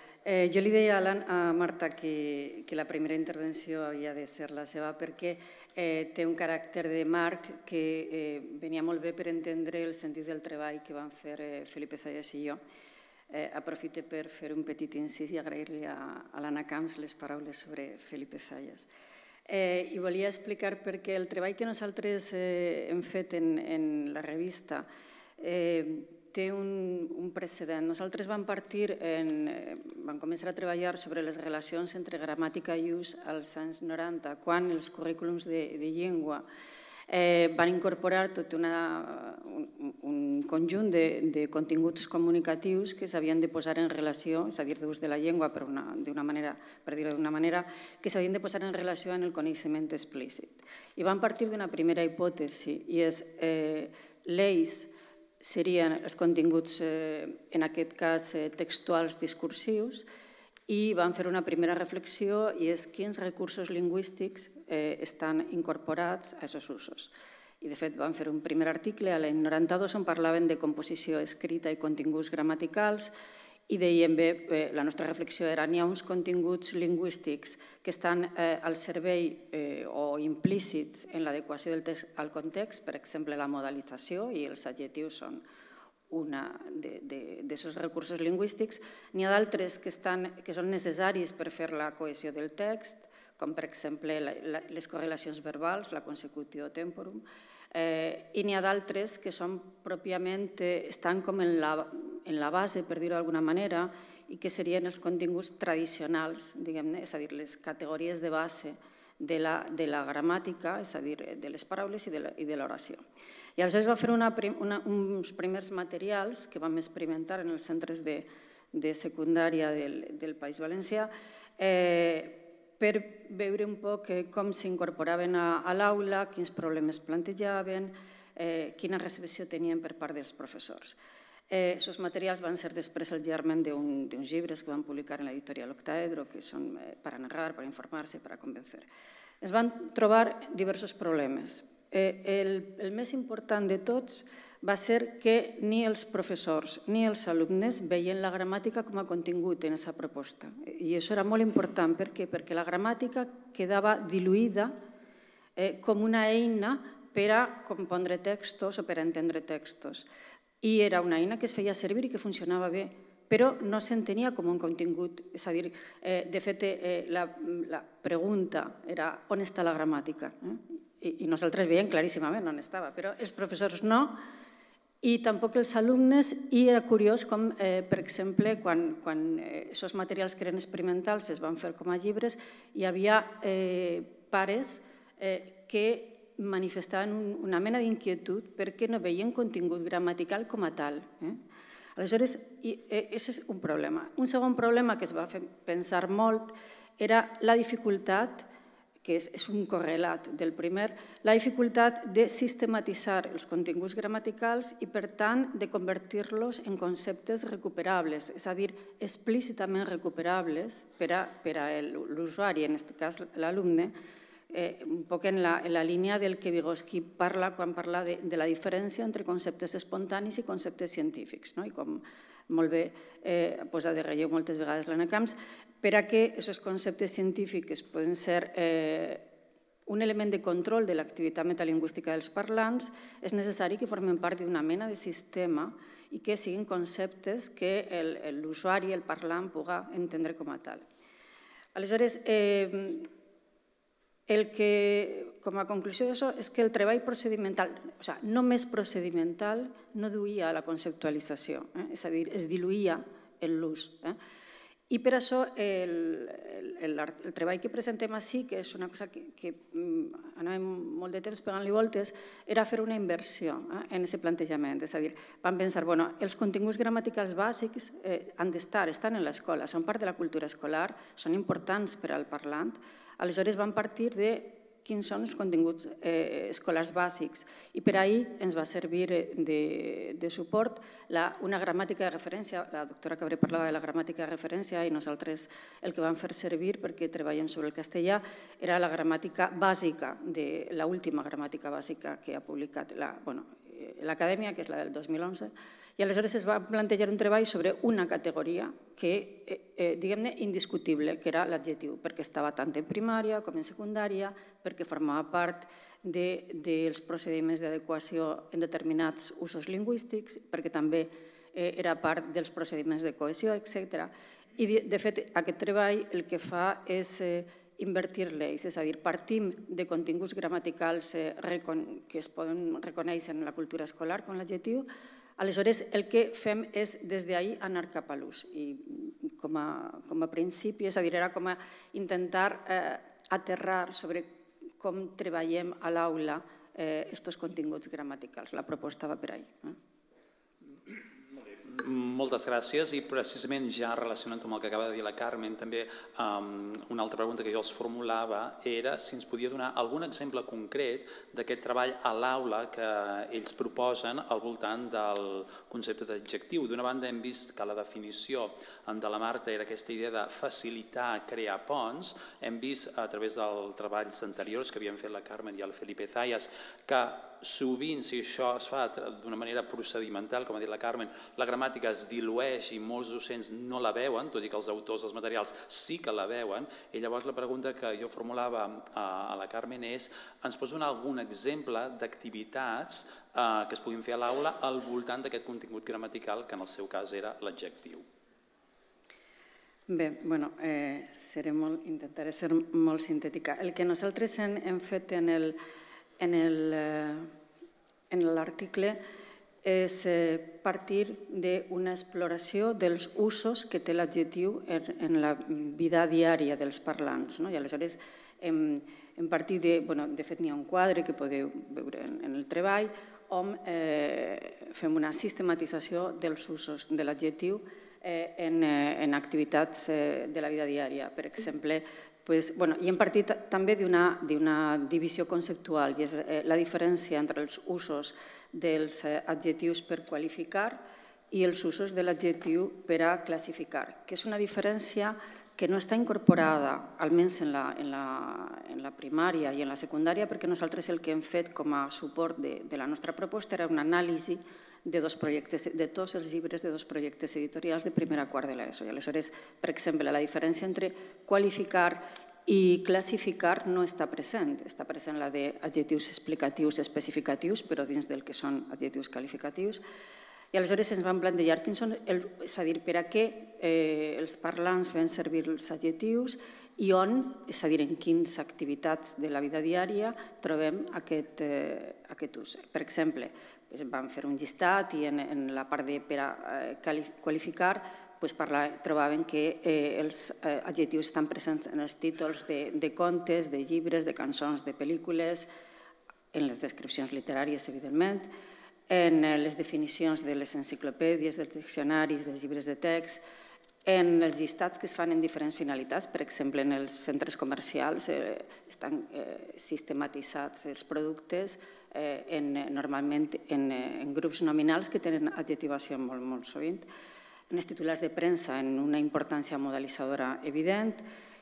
Jo li deia a Marta que la primera intervenció havia de ser la seva perquè té un caràcter de marc que venia molt bé per entendre el sentit del treball que van fer Felipe Zayas i jo. Aprofito per fer un petit incís i agrair-li a l'Anna Camps les paraules sobre Felipe Zayas. I volia explicar perquè el treball que nosaltres hem fet en la revista té un precedent. Nosaltres vam començar a treballar sobre les relacions entre gramàtica i ús als anys 90, quan els currículums de llengua van incorporar tot un conjunt de continguts comunicatius que s'havien de posar en relació, és a dir, d'ús de la llengua, per dir-ho d'una manera, que s'havien de posar en relació amb el coneixement explícit. I van partir d'una primera hipòtesi, i és l'eix serien els continguts, en aquest cas, textuals discursius, i vam fer una primera reflexió i és quins recursos lingüístics estan incorporats a aquests usos. I, de fet, vam fer un primer article a l'any 92 on parlaven de composició escrita i continguts gramaticals i deien, bé, la nostra reflexió era n'hi ha uns continguts lingüístics que estan al servei o implícits en l'adequació del text al context, per exemple, la modalització, i els adjectius són un d'aquests recursos lingüístics. N'hi ha d'altres que són necessaris per fer la cohesió del text, com per exemple les correlacions verbals, la consecutio temporum, i n'hi ha d'altres que són pròpiament, estan com en la base, per dir-ho d'alguna manera, i que serien els continguts tradicionals, diguem-ne, és a dir, les categories de base de la gramàtica, és a dir, de les paraules i de l'oració. I aleshores va fer uns primers materials que vam experimentar en els centres de secundària del País Valencià per veure un poc com s'incorporaven a l'aula, quins problemes plantejaven, quina recepció tenien per part dels professors. Aquests materials van ser després el germen d'uns llibres que van publicar en l'editorial Octaedro, que són per a narrar, per a informar-se, per a convencer. Es van trobar diversos problemes. El més important de tots va ser que ni els professors ni els alumnes veien la gramàtica com a contingut en aquesta proposta. I això era molt important. Per què? Perquè la gramàtica quedava diluïda com una eina per a compondre textos o per a entendre textos. I era una eina que es feia servir i que funcionava bé, però no s'entenia com un contingut. És a dir, de fet, la pregunta era on està la gramàtica? I nosaltres veiem claríssimament on estava, però els professors no, i tampoc els alumnes. I era curiós com, per exemple, quan aquests materials que eren experimentals es van fer com a llibres, hi havia pares que manifestaven una mena d'inquietud perquè no veien contingut gramatical com a tal. Aleshores, això és un problema. Un segon problema que es va fer pensar molt era la dificultat, que és un correlat del primer, la dificultat de sistematitzar els continguts gramaticals i, per tant, de convertir-los en conceptes recuperables, és a dir, explícitament recuperables per a l'usuari, en aquest cas l'alumne, un poc en la línia del que Vygotsky parla quan parla de la diferència entre conceptes espontanis i conceptes científics. I com molt bé posa de relleu moltes vegades l'Anna Camps, per a que aquests conceptes científics poden ser un element de control de l'activitat metalingüística dels parlants, és necessari que formen part d'una mena de sistema i que siguin conceptes que l'usuari, el parlant, pugui entendre com a tal. Aleshores, com a conclusió d'això, és que el treball procedimental, o sigui, només procedimental, no duia a la conceptualització, és a dir, es diluïa en l'ús. I per això el treball que presentem així, que és una cosa que anàvem molt de temps pegant-li voltes, era fer una inversió en aquest plantejament. És a dir, vam pensar, bueno, els continguts gramaticals bàsics han d'estar, estan en l'escola, són part de la cultura escolar, són importants per al parlant. Aleshores, vam partir de quins són els continguts escolars bàsics. I per ahir ens va servir de suport una gramàtica de referència. La doctora Cabré parlava de la gramàtica de referència i nosaltres el que vam fer servir, perquè treballem sobre el castellà, era la gramàtica bàsica, l'última gramàtica bàsica que ha publicat l'Acadèmia, que és la del 2011, i aleshores es va plantejar un treball sobre una categoria que, diguem-ne, indiscutible, que era l'adjectiu, perquè estava tant en primària com en secundària, perquè formava part dels procediments d'adequació en determinats usos lingüístics, perquè també era part dels procediments de cohesió, etc. I, de fet, aquest treball el que fa és invertir lleis, és a dir, partim de continguts gramaticals que es poden reconèixer en la cultura escolar com l'adjectiu. Aleshores, el que fem és, des d'ahir, anar cap a l'ús. I com a principi, és a dir, era com a intentar aterrar sobre com treballem a l'aula aquests continguts gramaticals. La proposta va per ahir. Moltes gràcies i precisament ja relacionant amb el que acaba de dir la Carmen, també una altra pregunta que jo els formulava era si ens podia donar algun exemple concret d'aquest treball a l'aula que ells proposen al voltant del concepte d'adjectiu. D'una banda hem vist que la definició de la Marta era aquesta idea de facilitar, crear ponts. Hem vist a través dels treballs anteriors que havien fet la Carmen i el Felipe Zayas que sovint, si això es fa d'una manera procedimental, com ha dit la Carmen, la gramàtica es dilueix i molts docents no la veuen, tot i que els autors dels materials sí que la veuen. I llavors la pregunta que jo formulava a la Carmen és, ens pots donar algun exemple d'activitats que es puguin fer a l'aula al voltant d'aquest contingut gramatical, que en el seu cas era l'adjectiu? Bé, intentaré ser molt sintètica. El que nosaltres hem fet en l'article és partir d'una exploració dels usos que té l'adjectiu en la vida diària dels parlants. I aleshores, en partir de fet, n'hi ha un quadre que podeu veure en el treball on fem una sistematització dels usos de l'adjectiu en activitats de la vida diària. Per exemple, i hem partit també d'una divisió conceptual, i és la diferència entre els usos dels adjectius per qualificar i els usos de l'adjectiu per a classificar, que és una diferència que no està incorporada, almenys en la primària i en la secundària, perquè nosaltres el que hem fet com a suport de la nostra proposta era un anàlisi de tots els llibres de dos projectes editorials de primer a quart de l'ESO. I aleshores, per exemple, la diferència entre qualificar i classificar no està present. Està present la d'adjectius explicatius i especificatius, però dins del que són adjectius qualificatius. I aleshores ens van plantejar quins són, és a dir, per a què els parlants fan servir els adjectius i on, és a dir, en quines activitats de la vida diària trobem aquest ús. Per exemple, vam fer un llistat i en la part de per a qualificar trobaven que els adjectius estan presents en els títols de contes, de llibres, de cançons, de pel·lícules, en les descripcions literàries, evidentment, en les definicions de les enciclopèdies, dels diccionaris, dels llibres de text, en els llistats que es fan en diferents finalitats. Per exemple, en els centres comercials estan sistematitzats els productes normalment en grups nominals que tenen adjectivació molt sovint, en els titulars de premsa en una importància modalitzadora evident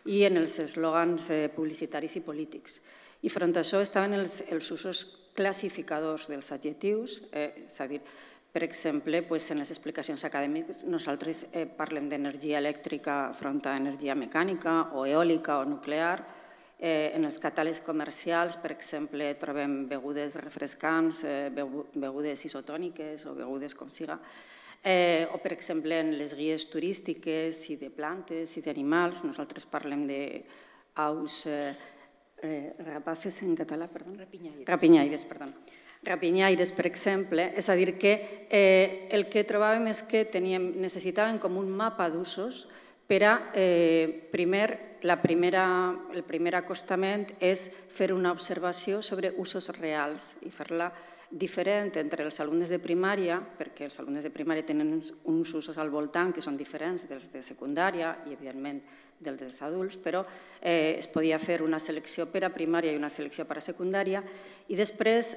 i en els eslògans publicitaris i polítics. I front a això estaven els usos classificadors dels adjectius, és a dir, per exemple, en les explicacions acadèmiques nosaltres parlem d'energia elèctrica front a energia mecànica o eòlica o nuclear. En els catàlegs comercials, per exemple, trobem begudes refrescants, begudes isotòniques o begudes com siga, o, per exemple, en les guies turístiques i de plantes i d'animals. Nosaltres parlem d'aus rapaces en català, perdó, rapinyaires, per exemple. És a dir, que el que trobàvem és que necessitàvem com un mapa d'usos per a, el primer acostament és fer una observació sobre usos reals i fer-la diferent entre els alumnes de primària, perquè els alumnes de primària tenen uns usos al voltant que són diferents dels de secundària i, evidentment, dels dels adults, però es podia fer una selecció per a primària i una selecció per a secundària i després,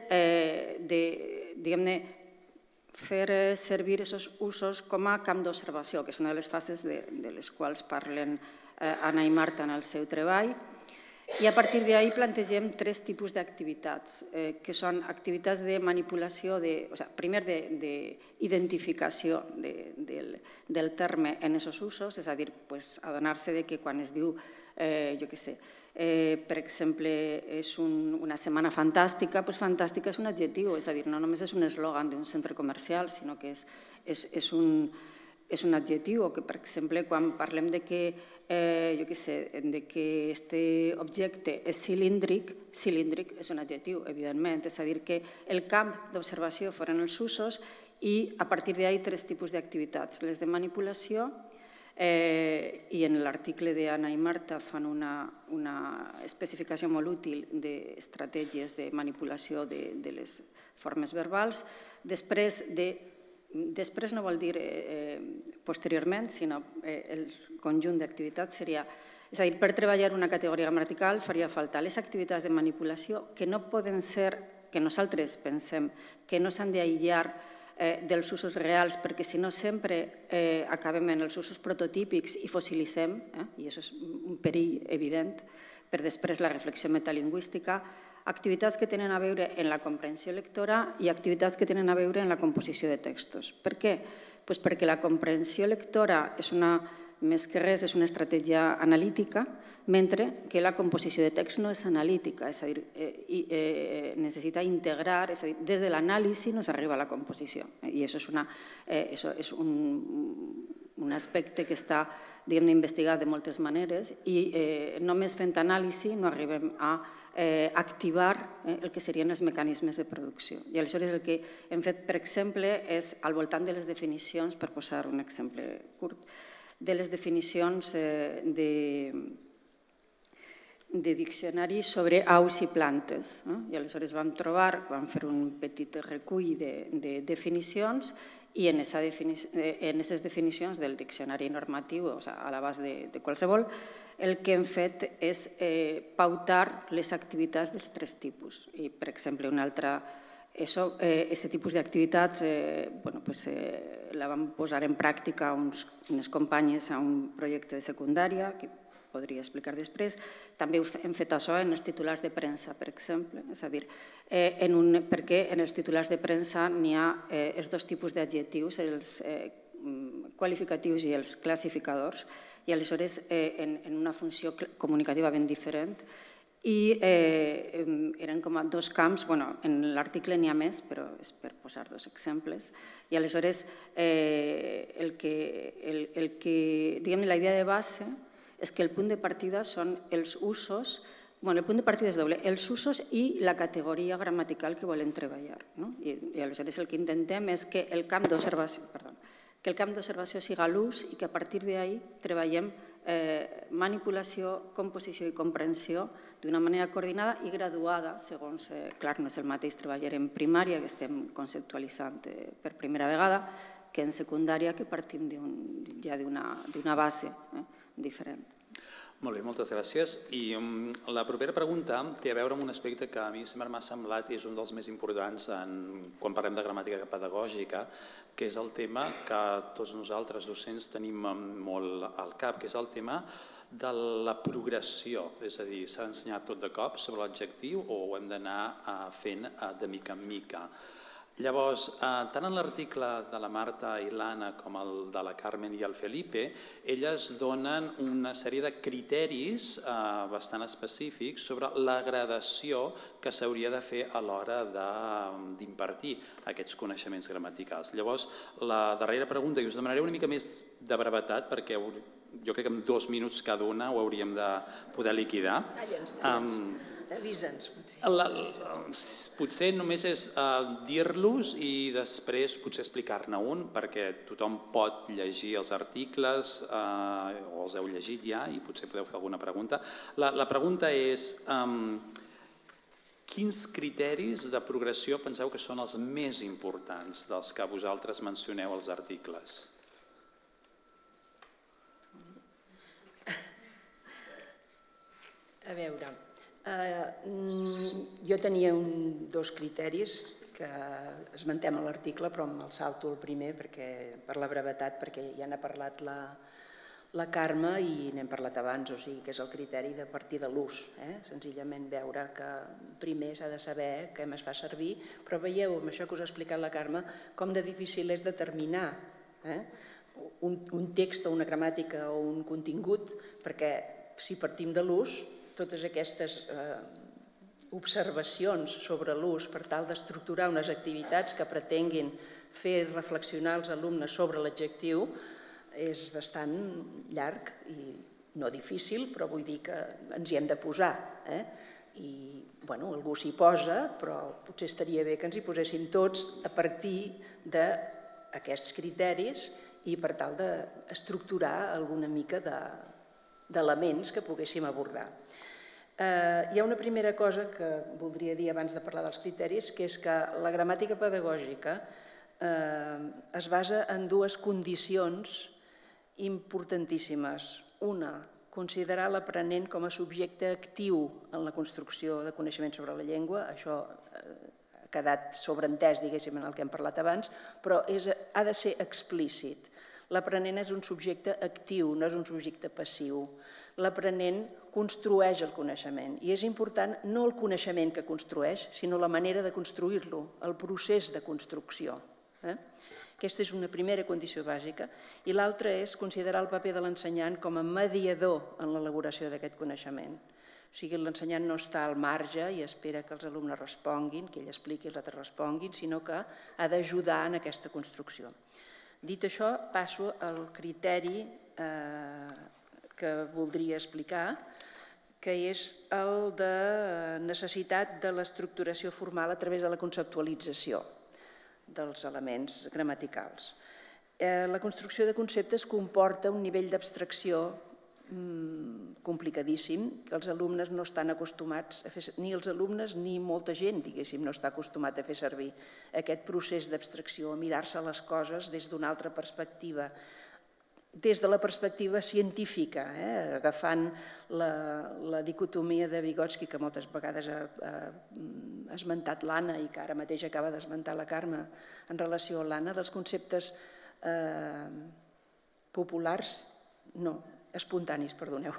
diguem-ne, fer servir aquests usos com a camp d'observació, que és una de les fases de les quals parlen Anna i Marta en el seu treball. I a partir d'ahí plantegem tres tipus d'activitats, que són activitats de manipulació, primer d'identificació del terme en aquests usos, és a dir, adonar-se que quan es diu, jo què sé, per exemple, és una setmana fantàstica, doncs fantàstica és un adjectiu, és a dir, no només és un eslògan d'un centre comercial, sinó que és un adjectiu, o que, per exemple, quan parlem de que aquest objecte és cilíndric, cilíndric és un adjectiu, evidentment, és a dir, que el camp d'observació foren els usos i a partir d'ahí tres tipus d'activitats, les de manipulació, i en l'article d'Anna i Marta fan una especificació molt útil d'estratègies de manipulació de les formes verbals, després de després no vol dir posteriorment, sinó el conjunt d'activitats seria... És a dir, per treballar una categoria gramatical faria falta les activitats de manipulació que no poden ser, que nosaltres pensem, que no s'han d'aïllar dels usos reals, perquè si no sempre acabem en els usos prototípics i fossilitzem, i això és un perill evident, per després la reflexió metalingüística, activitats que tenen a veure en la comprensió lectora i activitats que tenen a veure en la composició de textos. Per què? Doncs perquè la comprensió lectora és una, més que res, és una estratègia analítica, mentre que la composició de text no és analítica, és a dir, necessita integrar, és a dir, des de l'anàlisi no s'arriba a la composició. I això és un aspecte que està, diguem-ne, investigat de moltes maneres i només fent anàlisi no arribem a activar el que serien els mecanismes de producció. I aleshores el que hem fet, per exemple, és al voltant de les definicions, per posar un exemple curt, de les definicions de diccionari sobre aus i plantes. I aleshores vam trobar, vam fer un petit recull de definicions i en aquestes definicions del diccionari normatiu, a l'abast de qualsevol, el que hem fet és pautar les activitats dels tres tipus. I, per exemple, un altre, aquest tipus d'activitats la vam posar en pràctica unes companyes a un projecte de secundària, que podria explicar després. També hem fet això en els titulars de premsa, per exemple, és a dir, perquè en els titulars de premsa n'hi ha els dos tipus d'adjectius, els qualificatius i els classificadors, i aleshores en una funció comunicativa ben diferent. I eren com a dos camps, en l'article n'hi ha més, però és per posar dos exemples. I aleshores la idea de base és que el punt de partida són els usos, el punt de partida és doble, els usos i la categoria gramatical que volem treballar. I aleshores el que intentem és que el camp d'observació, que el camp d'observació siga l'ús i que a partir d'ahí treballem manipulació, composició i comprensió d'una manera coordinada i graduada, segons, clar, no és el mateix treballar en primària, que estem conceptualitzant per primera vegada, que en secundària, que partim ja d'una base diferent. Molt bé, moltes gràcies. I la propera pregunta té a veure amb un aspecte que a mi sempre m'ha semblat és un dels més importants quan parlem de gramàtica pedagògica, que és el tema que tots nosaltres docents tenim molt al cap, que és el tema de la progressió. És a dir, s'ha d'ensenyar tot de cop sobre l'adjectiu o ho hem d'anar fent de mica en mica. Llavors, tant en l'article de la Marta i l'Anna com el de la Carmen i el Felipe, elles donen una sèrie de criteris bastant específics sobre la gradació que s'hauria de fer a l'hora d'impartir aquests coneixements gramaticals. Llavors, la darrera pregunta, i us demanaré una mica més de brevetat, perquè jo crec que en 2 minuts cada una ho hauríem de poder liquidar. Avisa'ns. Potser només és dir-los i després potser explicar-ne un, perquè tothom pot llegir els articles o els heu llegit ja i potser podeu fer alguna pregunta. La pregunta és Quins criteris de progressió penseu que són els més importants dels que vosaltres mencioneu als articles? A veure, jo tenia dos criteris que esmentem a l'article, però me'l salto el primer per la brevetat, perquè ja n'ha parlat la Carme i n'hem parlat abans, o sigui que és el criteri de partir de l'ús. Senzillament veure que primer s'ha de saber què més fa servir, però veieu, amb això que us ha explicat la Carme, com de difícil és determinar un text o una gramàtica o un contingut, perquè si partim de l'ús, totes aquestes observacions sobre l'ús per tal d'estructurar unes activitats que pretenguin fer reflexionar els alumnes sobre l'adjectiu és bastant llarg i no difícil, però vull dir que ens hi hem de posar. I algú s'hi posa, però potser estaria bé que ens hi poséssim tots a partir d'aquests criteris i per tal d'estructurar alguna mica d'elements que poguéssim abordar. Hi ha una primera cosa que voldria dir abans de parlar dels criteris, que és que la gramàtica pedagògica es basa en dues condicions importantíssimes. Una, considerar l'aprenent com a subjecte actiu en la construcció de coneixement sobre la llengua. Això ha quedat sobreentès, diguéssim, en el que hem parlat abans, però ha de ser explícit. L'aprenent és un subjecte actiu, no és un subjecte passiu. L'aprenent construeix el coneixement i és important no el coneixement que construeix, sinó la manera de construir-lo, el procés de construcció. Aquesta és una primera condició bàsica i l'altra és considerar el paper de l'ensenyant com a mediador en l'elaboració d'aquest coneixement. O sigui, l'ensenyant no està al marge i espera que els alumnes responguin, que ell expliqui i els altres responguin, sinó que ha d'ajudar en aquesta construcció. Dit això, passo al criteri que voldria explicar, que és el de necessitat de l'estructuració formal a través de la conceptualització dels elements gramaticals. La construcció de conceptes comporta un nivell d'abstracció complicadíssim que els alumnes no estan acostumats a fer, ni els alumnes ni molta gent, diguéssim, no està acostumat a fer servir aquest procés d'abstracció, a mirar-se les coses des d'una altra perspectiva, des de la perspectiva científica, agafant la dicotomia de Vygotsky que moltes vegades ha esmentat l'Anna i que ara mateix acaba d'esmentar la Carme en relació a l'Anna, dels conceptes populars, no, espontanis, perdoneu,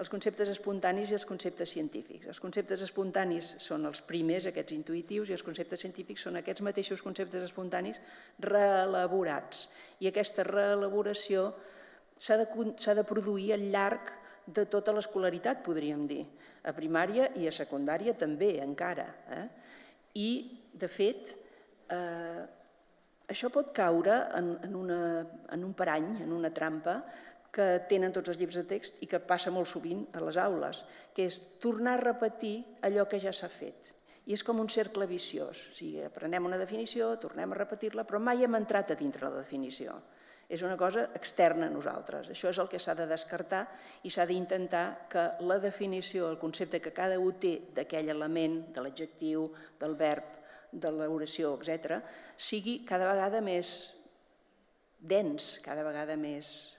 els conceptes espontanis i els conceptes científics. Els conceptes espontanis són els primers, aquests intuïtius, i els conceptes científics són aquests mateixos conceptes espontanis reelaborats. I aquesta reelaboració s'ha de produir al llarg de tota l'escolaritat, podríem dir, a primària i a secundària també, encara. I, de fet, això pot caure en un parany, en una trampa, que tenen tots els llibres de text i que passa molt sovint a les aules, que és tornar a repetir allò que ja s'ha fet. I és com un cercle viciós. O sigui, aprenem una definició, tornem a repetir-la, però mai hem entrat a dintre la definició. És una cosa externa a nosaltres. Això és el que s'ha de descartar i s'ha d'intentar que la definició, el concepte que cada un té d'aquell element, de l'adjectiu, del verb, de l'oració, etc., sigui cada vegada més dens, cada vegada més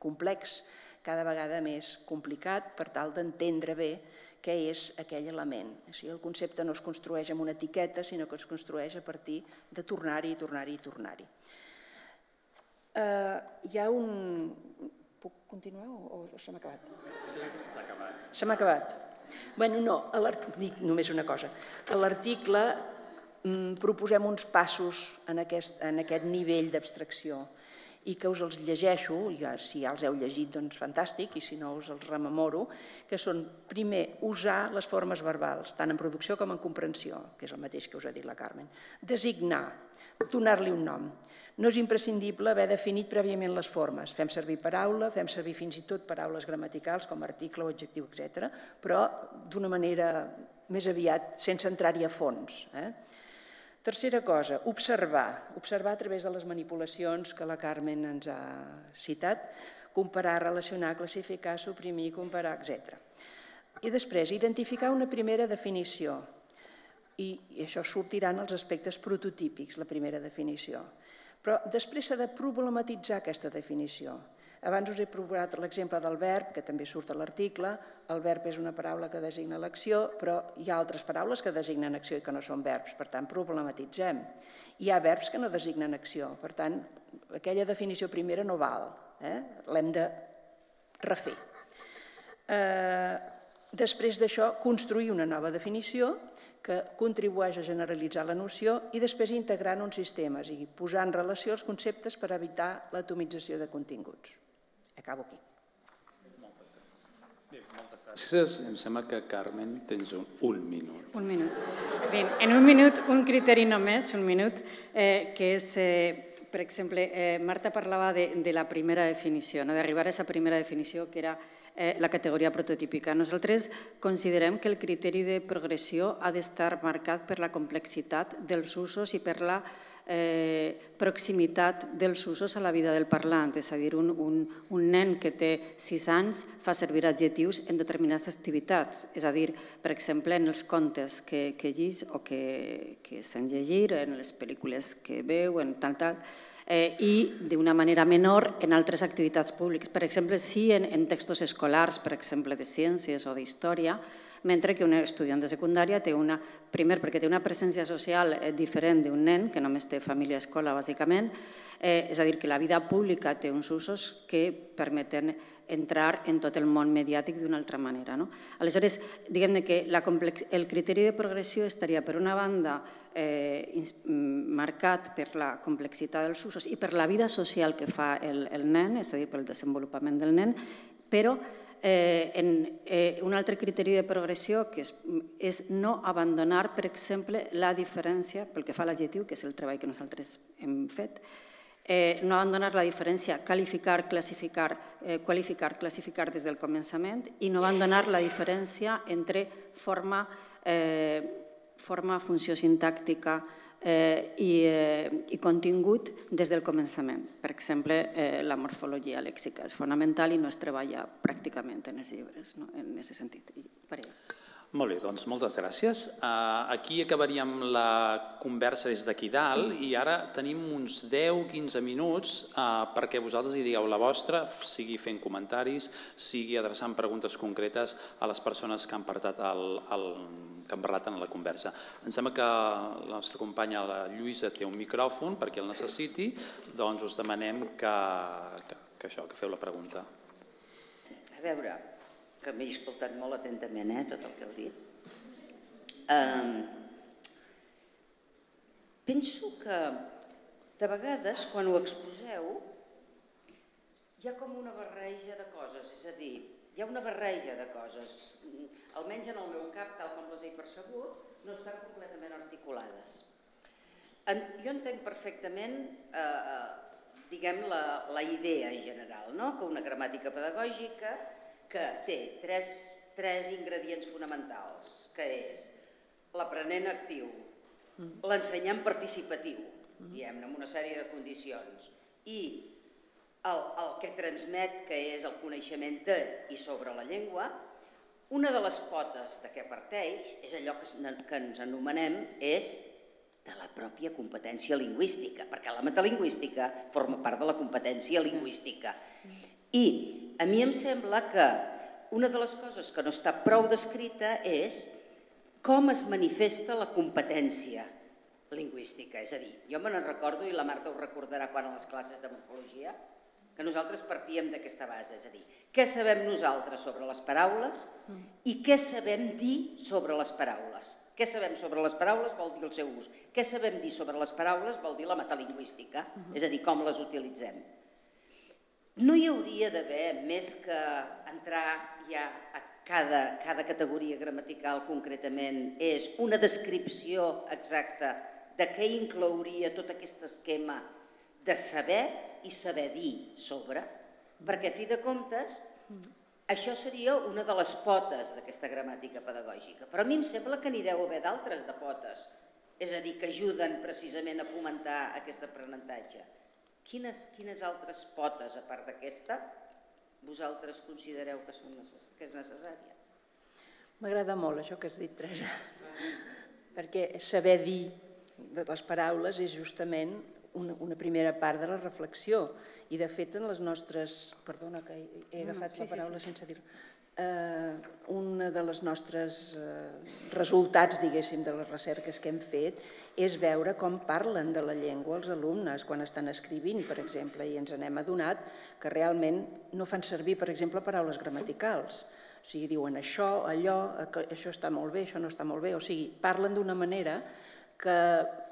complex, cada vegada més complicat per tal d'entendre bé què és aquell element. El concepte no es construeix amb una etiqueta, sinó que es construeix a partir de tornar-hi, tornar-hi, tornar-hi. Hi ha un... Puc continuar o se m'ha acabat? Se m'ha acabat. Bé, no, dic només una cosa. A l'article proposem uns passos en aquest nivell d'abstracció i que us els llegeixo, si ja els heu llegit, doncs fantàstic, i si no us els rememoro, que són, primer, usar les formes verbals, tant en producció com en comprensió, que és el mateix que us ha dit la Carmen. Designar, donar-li un nom. No és imprescindible haver definit prèviament les formes. Fem servir paraula, fem servir fins i tot paraules gramaticals com article o adjectiu, etc., però d'una manera més aviat sense entrar-hi a fons. Tercera cosa, observar. Observar a través de les manipulacions que la Carmen ens ha citat, comparar, relacionar, classificar, suprimir, comparar, etc. I després, identificar una primera definició. I això sortiran els aspectes prototípics, la primera definició. Però després s'ha de problematitzar aquesta definició. Abans us he procurat l'exemple del verb, que també surt a l'article. El verb és una paraula que designa l'acció, però hi ha altres paraules que designen acció i que no són verbs, per tant, problematitzem. Hi ha verbs que no designen acció, per tant, aquella definició primera no val, l'hem de refer. Després d'això, construir una nova definició que contribueix a generalitzar la noció i després integrar en un sistema, és a dir, posar en relació els conceptes per evitar l'atomització de continguts. Acabo aquí. Moltes gràcies. Em sembla que, Carmen, tens un minut. Un minut. Bé, en un minut, un criteri només, un minut, que és, per exemple, Marta parlava de la primera definició, d'arribar a aquesta primera definició que era la categoria prototípica. Nosaltres considerem que el criteri de progressió ha d'estar marcat per la complexitat dels usos i per la proximitat dels usos a la vida del parlant. És a dir, un nen que té 6 anys fa servir adjectius en determinades activitats. És a dir, per exemple, en els contes que llegeix o que sent llegir, en les pel·lícules que veu, en tal, i d'una manera menor en altres activitats públiques. Per exemple, sí en textos escolars, per exemple, de ciències o d'història, mentre que un estudiant de secundària té una, primer, perquè té una presència social diferent d'un nen, que només té família-escola, bàsicament, és a dir, que la vida pública té uns usos que permeten entrar en tot el món mediàtic d'una altra manera. Aleshores, diguem-ne que el criteri de progressió estaria, per una banda, marcat per la complexitat dels usos i per la vida social que fa el nen, és a dir, pel desenvolupament del nen, però un altre criteri de progressió que és no abandonar, per exemple, la diferència, pel que fa a l'adjectiu, que és el treball que nosaltres hem fet, no abandonar la diferència, qualificar, classificar, qualificar, classificar des del començament i no abandonar la diferència entre forma, funció sintàctica i contingut des del començament. Per exemple, la morfologia lèxica és fonamental i no es treballa pràcticament en els llibres, en aquest sentit. Molt bé, doncs moltes gràcies. Aquí acabaríem la conversa des d'aquí dalt i ara tenim uns 10-15 minuts perquè vosaltres hi digueu la vostra, sigui fent comentaris, sigui adreçant preguntes concretes a les persones que han parlat en la conversa. Em sembla que la nostra companya, la Lluïsa, té un micròfon perquè el necessiti, doncs us demanem que feu la pregunta. A veure, que m'he escoltat molt atentament tot el que heu dit. Penso que de vegades quan ho exposeu hi ha com una barreja de coses, és a dir, hi ha una barreja de coses, almenys en el meu cap, tal com les he percebut, no estan completament articulades. Jo entenc perfectament la idea general, que una gramàtica pedagògica que té tres ingredients fonamentals, que és l'aprenent actiu, l'ensenyant participatiu, amb una sèrie de condicions, i el que transmet, que és el coneixement de i sobre la llengua. Una de les potes de què parteix és allò que ens anomenem és de la pròpia competència lingüística, perquè la metalingüística forma part de la competència lingüística. I a mi em sembla que una de les coses que no està prou descrita és com es manifesta la competència lingüística. És a dir, jo me n'recordo, i la Marta ho recordarà quan a les classes de morfologia, que nosaltres partíem d'aquesta base. És a dir, què sabem nosaltres sobre les paraules i què sabem dir sobre les paraules. Què sabem sobre les paraules vol dir el seu ús. Què sabem dir sobre les paraules vol dir la metalingüística, és a dir, com les utilitzem. No hi hauria d'haver més que entrar ja a cada categoria gramatical concretament és una descripció exacta de què inclouria tot aquest esquema de saber i saber dir sobre, perquè a fi de comptes això seria una de les potes d'aquesta gramàtica pedagògica. Però a mi em sembla que n'hi deu haver d'altres de potes, és a dir, que ajuden precisament a fomentar aquest aprenentatge. Quines altres potes, a part d'aquesta, vosaltres considereu que és necessària? M'agrada molt això que has dit, Teresa, perquè saber dir de les paraules és justament una primera part de la reflexió i, de fet, en les nostres... Perdona que he agafat la paraula sense dir-ho. Un dels nostres resultats, diguéssim, de les recerques que hem fet és veure com parlen de la llengua els alumnes quan estan escrivint, per exemple, i ens n'hem adonat que realment no fan servir, per exemple, paraules gramaticals. O sigui, diuen això, allò, això està molt bé, això no està molt bé. O sigui, parlen d'una manera que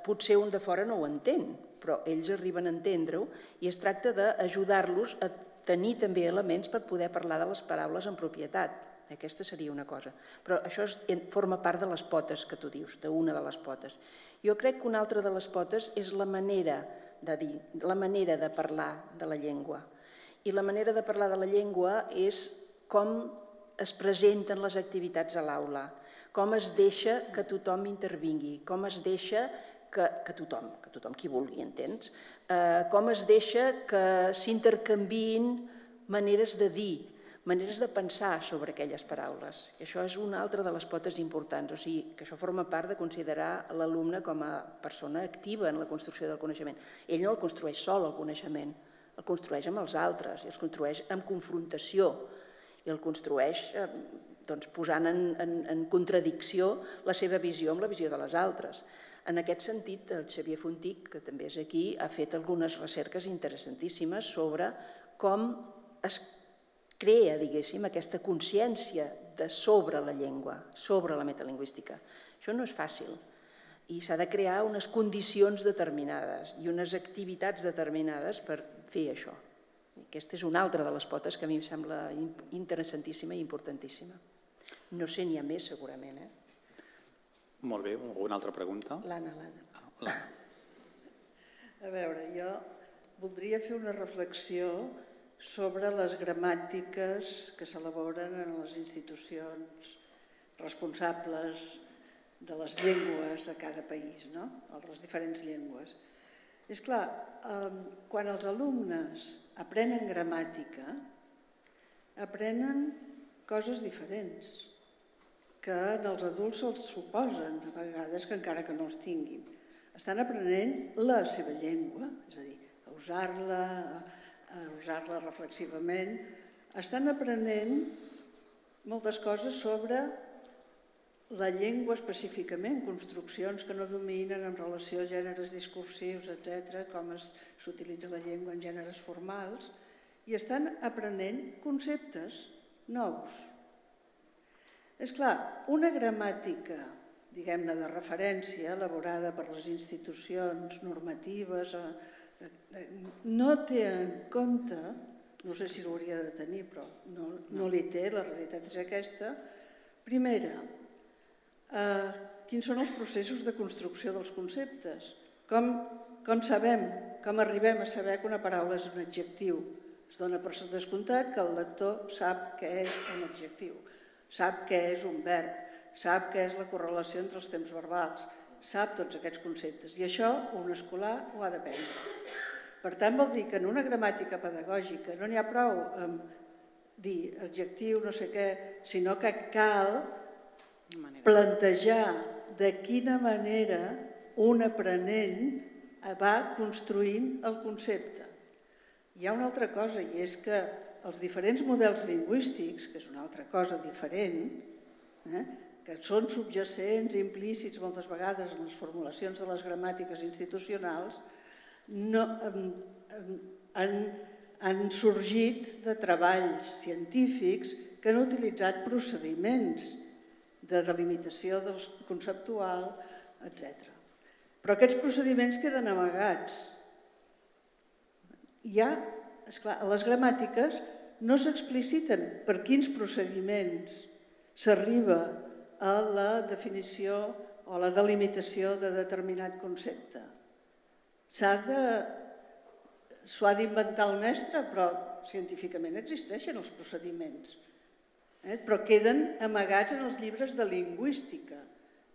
potser un de fora no ho entén, però ells arriben a entendre-ho i es tracta d'ajudar-los a tenir també elements per poder parlar de les paraules en propietat. Aquesta seria una cosa. Però això forma part de les potes que tu dius, d'una de les potes. Jo crec que una altra de les potes és la manera de dir, la manera de parlar de la llengua. I la manera de parlar de la llengua és com es presenten les activitats a l'aula, com es deixa que tothom intervingui, com es deixa que tothom qui vulgui, entens? Com es deixa que s'intercanviïn maneres de dir, maneres de pensar sobre aquelles paraules. Això és una altra de les potes importants, o sigui, que això forma part de considerar l'alumne com a persona activa en la construcció del coneixement. Ell no el construeix sol, el coneixement, el construeix amb els altres, i el construeix amb confrontació, i el construeix posant en contradicció la seva visió amb la visió de les altres. En aquest sentit, el Xavier Fontic, que també és aquí, ha fet algunes recerques interessantíssimes sobre com es crea, diguéssim, aquesta consciència de sobre la llengua, sobre la metalingüística. Això no és fàcil i s'ha de crear unes condicions determinades i unes activitats determinades per fer això. Aquesta és una altra de les potes que a mi em sembla interessantíssima i importantíssima. No sé, n'hi ha més, segurament, eh? Molt bé, alguna altra pregunta? L'Anna. A veure, jo voldria fer una reflexió sobre les gramàtiques que s'elaboren en les institucions responsables de les llengües de cada país, no? O de les diferents llengües. És clar, quan els alumnes aprenen gramàtica, aprenen coses diferents que els adults se'ls suposen, a vegades que encara que no els tinguin. Estan aprenent la seva llengua, és a dir, a usar-la reflexivament. Estan aprenent moltes coses sobre la llengua específicament, construccions que no dominen en relació a gèneres discursius, etc., com s'utilitza la llengua en gèneres formals, i estan aprenent conceptes nous. És clar, una gramàtica, diguem-ne, de referència, elaborada per les institucions normatives, no té en compte, no sé si l'hauria de tenir, però no l'hi té, la realitat és aquesta. Primera, quins són els processos de construcció dels conceptes? Com arribem a saber que una paraula és un adjectiu? Es dona per descomptat que el lector sap què és un adjectiu. Sap què és un verb, sap què és la correlació entre els temps verbals, sap tots aquests conceptes. I això un escolar ho ha d'aprendre. Per tant, vol dir que en una gramàtica pedagògica no n'hi ha prou amb dir adjectiu, no sé què, sinó que cal plantejar de quina manera un aprenent va construint el concepte. Hi ha una altra cosa, i és que els diferents models lingüístics, que és una altra cosa diferent, que són subjacents, implícits moltes vegades en les formulacions de les gramàtiques institucionals, han sorgit de treballs científics que han utilitzat procediments de delimitació conceptual, etc. Però aquests procediments queden amagats. Hi ha, esclar, a les gramàtiques no s'expliciten per quins procediments s'arriba a la definició o a la delimitació de determinat concepte. S'ho ha d'inventar el mestre, però científicament existeixen els procediments. Però queden amagats en els llibres de lingüística,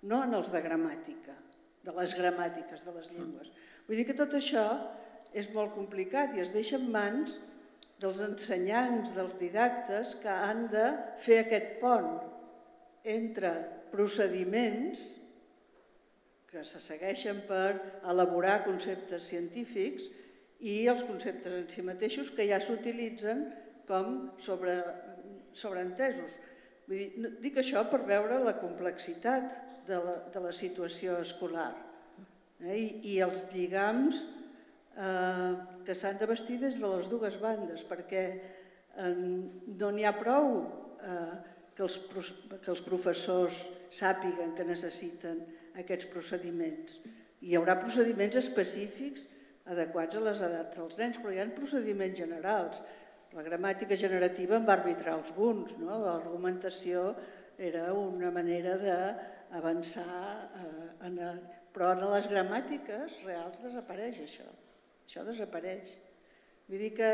no en els de gramàtica, de les gramàtiques de les llengües. Vull dir que tot això és molt complicat i es deixa en mans dels ensenyants, dels didactes, que han de fer aquest pont entre procediments que se segueixen per elaborar conceptes científics i els conceptes en si mateixos que ja s'utilitzen com sobreentesos. Dic això per veure la complexitat de la situació escolar i els lligams que s'han de bastir des de les dues bandes, perquè no n'hi ha prou que els professors sàpiguen que necessiten aquests procediments. Hi haurà procediments específics adequats a les edats dels nens, però hi ha procediments generals. La gramàtica generativa en va arbitrar alguns, no? L'argumentació era una manera d'avançar, però en les gramàtiques reals desapareix això. Això desapareix. Vull dir que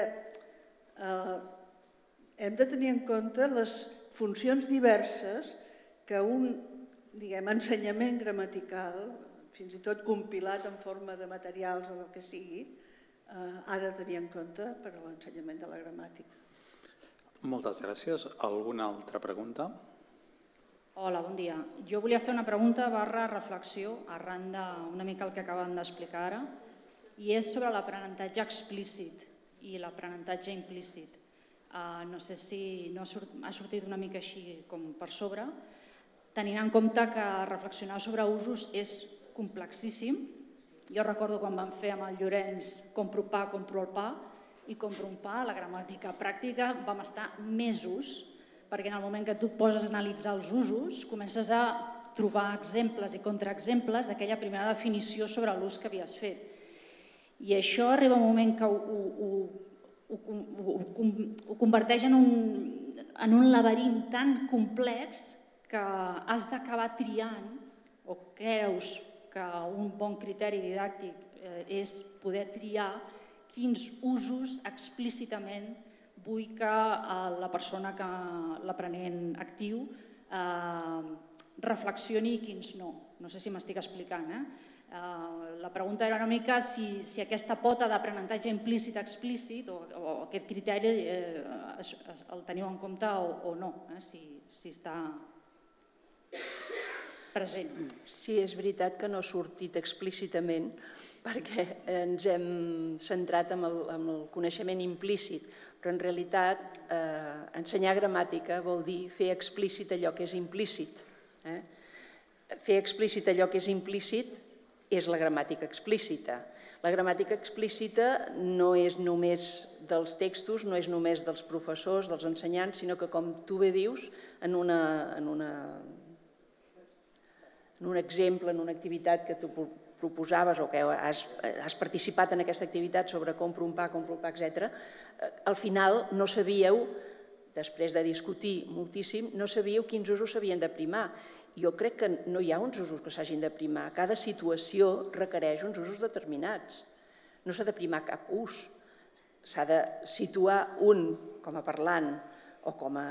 hem de tenir en compte les funcions diverses que un ensenyament gramatical, fins i tot compilat en forma de materials o del que sigui, ha de tenir en compte per a l'ensenyament de la gramàtica. Moltes gràcies. Alguna altra pregunta? Hola, bon dia. Jo volia fer una pregunta barra reflexió arran d'una mica el que acaben d'explicar ara, i és sobre l'aprenentatge explícit i l'aprenentatge implícit. No sé si ha sortit una mica així com per sobre, tenint en compte que reflexionar sobre usos és complexíssim. Jo recordo quan vam fer amb el Llorenç compro un pa, la gramàtica pràctica, vam estar mesos, perquè en el moment que tu poses a analitzar els usos comences a trobar exemples i contraexemples d'aquella primera definició sobre l'ús que havies fet. I això arriba un moment que ho converteix en un laberint tan complex que has d'acabar triant o creus que un bon criteri didàctic és poder triar quins usos explícitament vull que la persona, que l'aprenent actiu, reflexioni i quins no. No sé si m'estic explicant. La pregunta era una mica si aquesta pota d'aprenentatge implícit-explícit o aquest criteri el teniu en compte o no, si està present. Sí, és veritat que no ha sortit explícitament perquè ens hem centrat en el coneixement implícit, però en realitat ensenyar gramàtica vol dir fer explícit allò que és implícit. Fer explícit allò que és implícit és la gramàtica explícita. La gramàtica explícita no és només dels textos, no és només dels professors, dels ensenyants, sinó que, com tu bé dius, en un exemple, en una activitat que tu proposaves o que has participat en aquesta activitat sobre compro un pa, etc., al final no sabíeu, després de discutir moltíssim, no sabíeu quins usos s'havien de primar. Jo crec que no hi ha uns usos que s'hagin de primar. Cada situació requereix uns usos determinats. No s'ha de primar cap ús. S'ha de situar un com a parlant o com a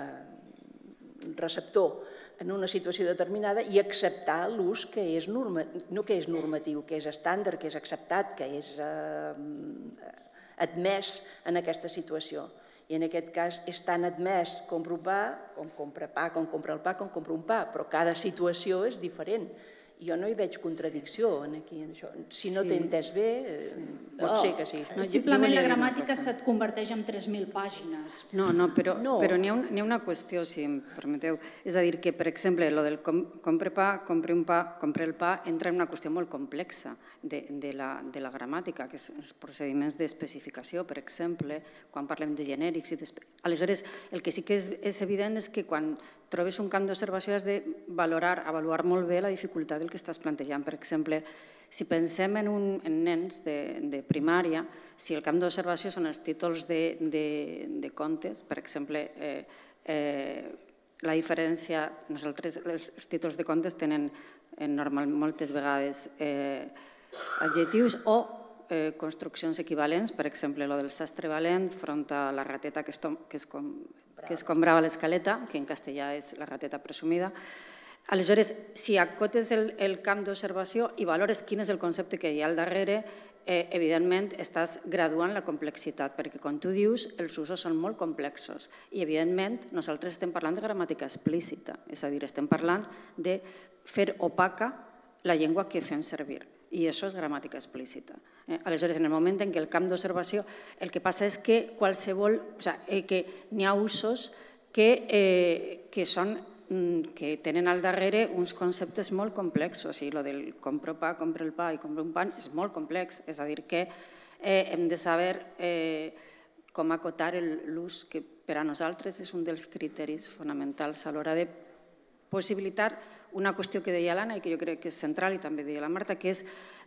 receptor en una situació determinada i acceptar l'ús que és normatiu, que és estàndard, que és acceptat, que és admès en aquesta situació. I en aquest cas és tan admès compro un pa, però cada situació és diferent. Jo no hi veig contradicció aquí en això. Si no t'he entès bé, pot ser que sí. Simplement la gramàtica se't converteix en 3.000 pàgines. No, però n'hi ha una qüestió, si em permeteu. És a dir, que per exemple, el del compre el pa, entra en una qüestió molt complexa de la gramàtica, que és els procediments d'especificació, per exemple, quan parlem de genèrics. Aleshores, el que sí que és evident és que quan trobes un camp d'observació has de avaluar molt bé la dificultat del que estàs plantejant. Per exemple, si pensem en nens de primària, si el camp d'observació són els títols de contes, per exemple, la diferència... Nosaltres els títols de contes tenen moltes vegades adjectius o construccions equivalents, per exemple, el del sastre valent front a la rateta que escombrava l'escaleta, que en castellà és la rateta presumida. Aleshores, si acotes el camp d'observació i valores quin és el concepte que hi ha al darrere, evidentment, estàs graduant la complexitat, perquè, com tu dius, els usos són molt complexos i, evidentment, nosaltres estem parlant de gramàtica explícita, és a dir, estem parlant de fer opaca la llengua que fem servir i això és gramàtica explícita. Aleshores, en el moment en què el camp d'observació, el que passa és que qualsevol, o sigui, que n'hi ha usos que són que tenen al darrere uns conceptes molt complexos i el del compro pa, compro el pa i compro un pan és molt complex, és a dir que hem de saber com acotar l'ús que per a nosaltres és un dels criteris fonamentals a l'hora de possibilitar una qüestió que deia l'Anna i que jo crec que és central i també deia la Marta, que és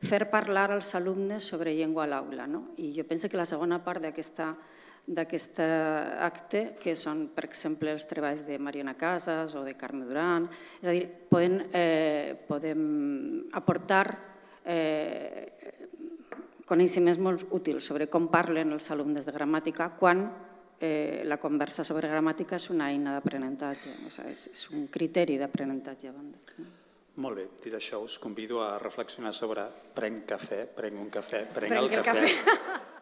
fer parlar als alumnes sobre llengua a l'aula, no? I jo penso que la segona part d'aquest acte, que són, per exemple, els treballs de Mariona Casas o de Carme Duran, és a dir, podem aportar coneixements molt útils sobre com parlen els alumnes de gramàtica quan la conversa sobre gramàtica és una eina d'aprenentatge, és un criteri d'aprenentatge a banda. Molt bé, dit això, us convido a reflexionar sobre prenc cafè, prenc un cafè, prenc el cafè.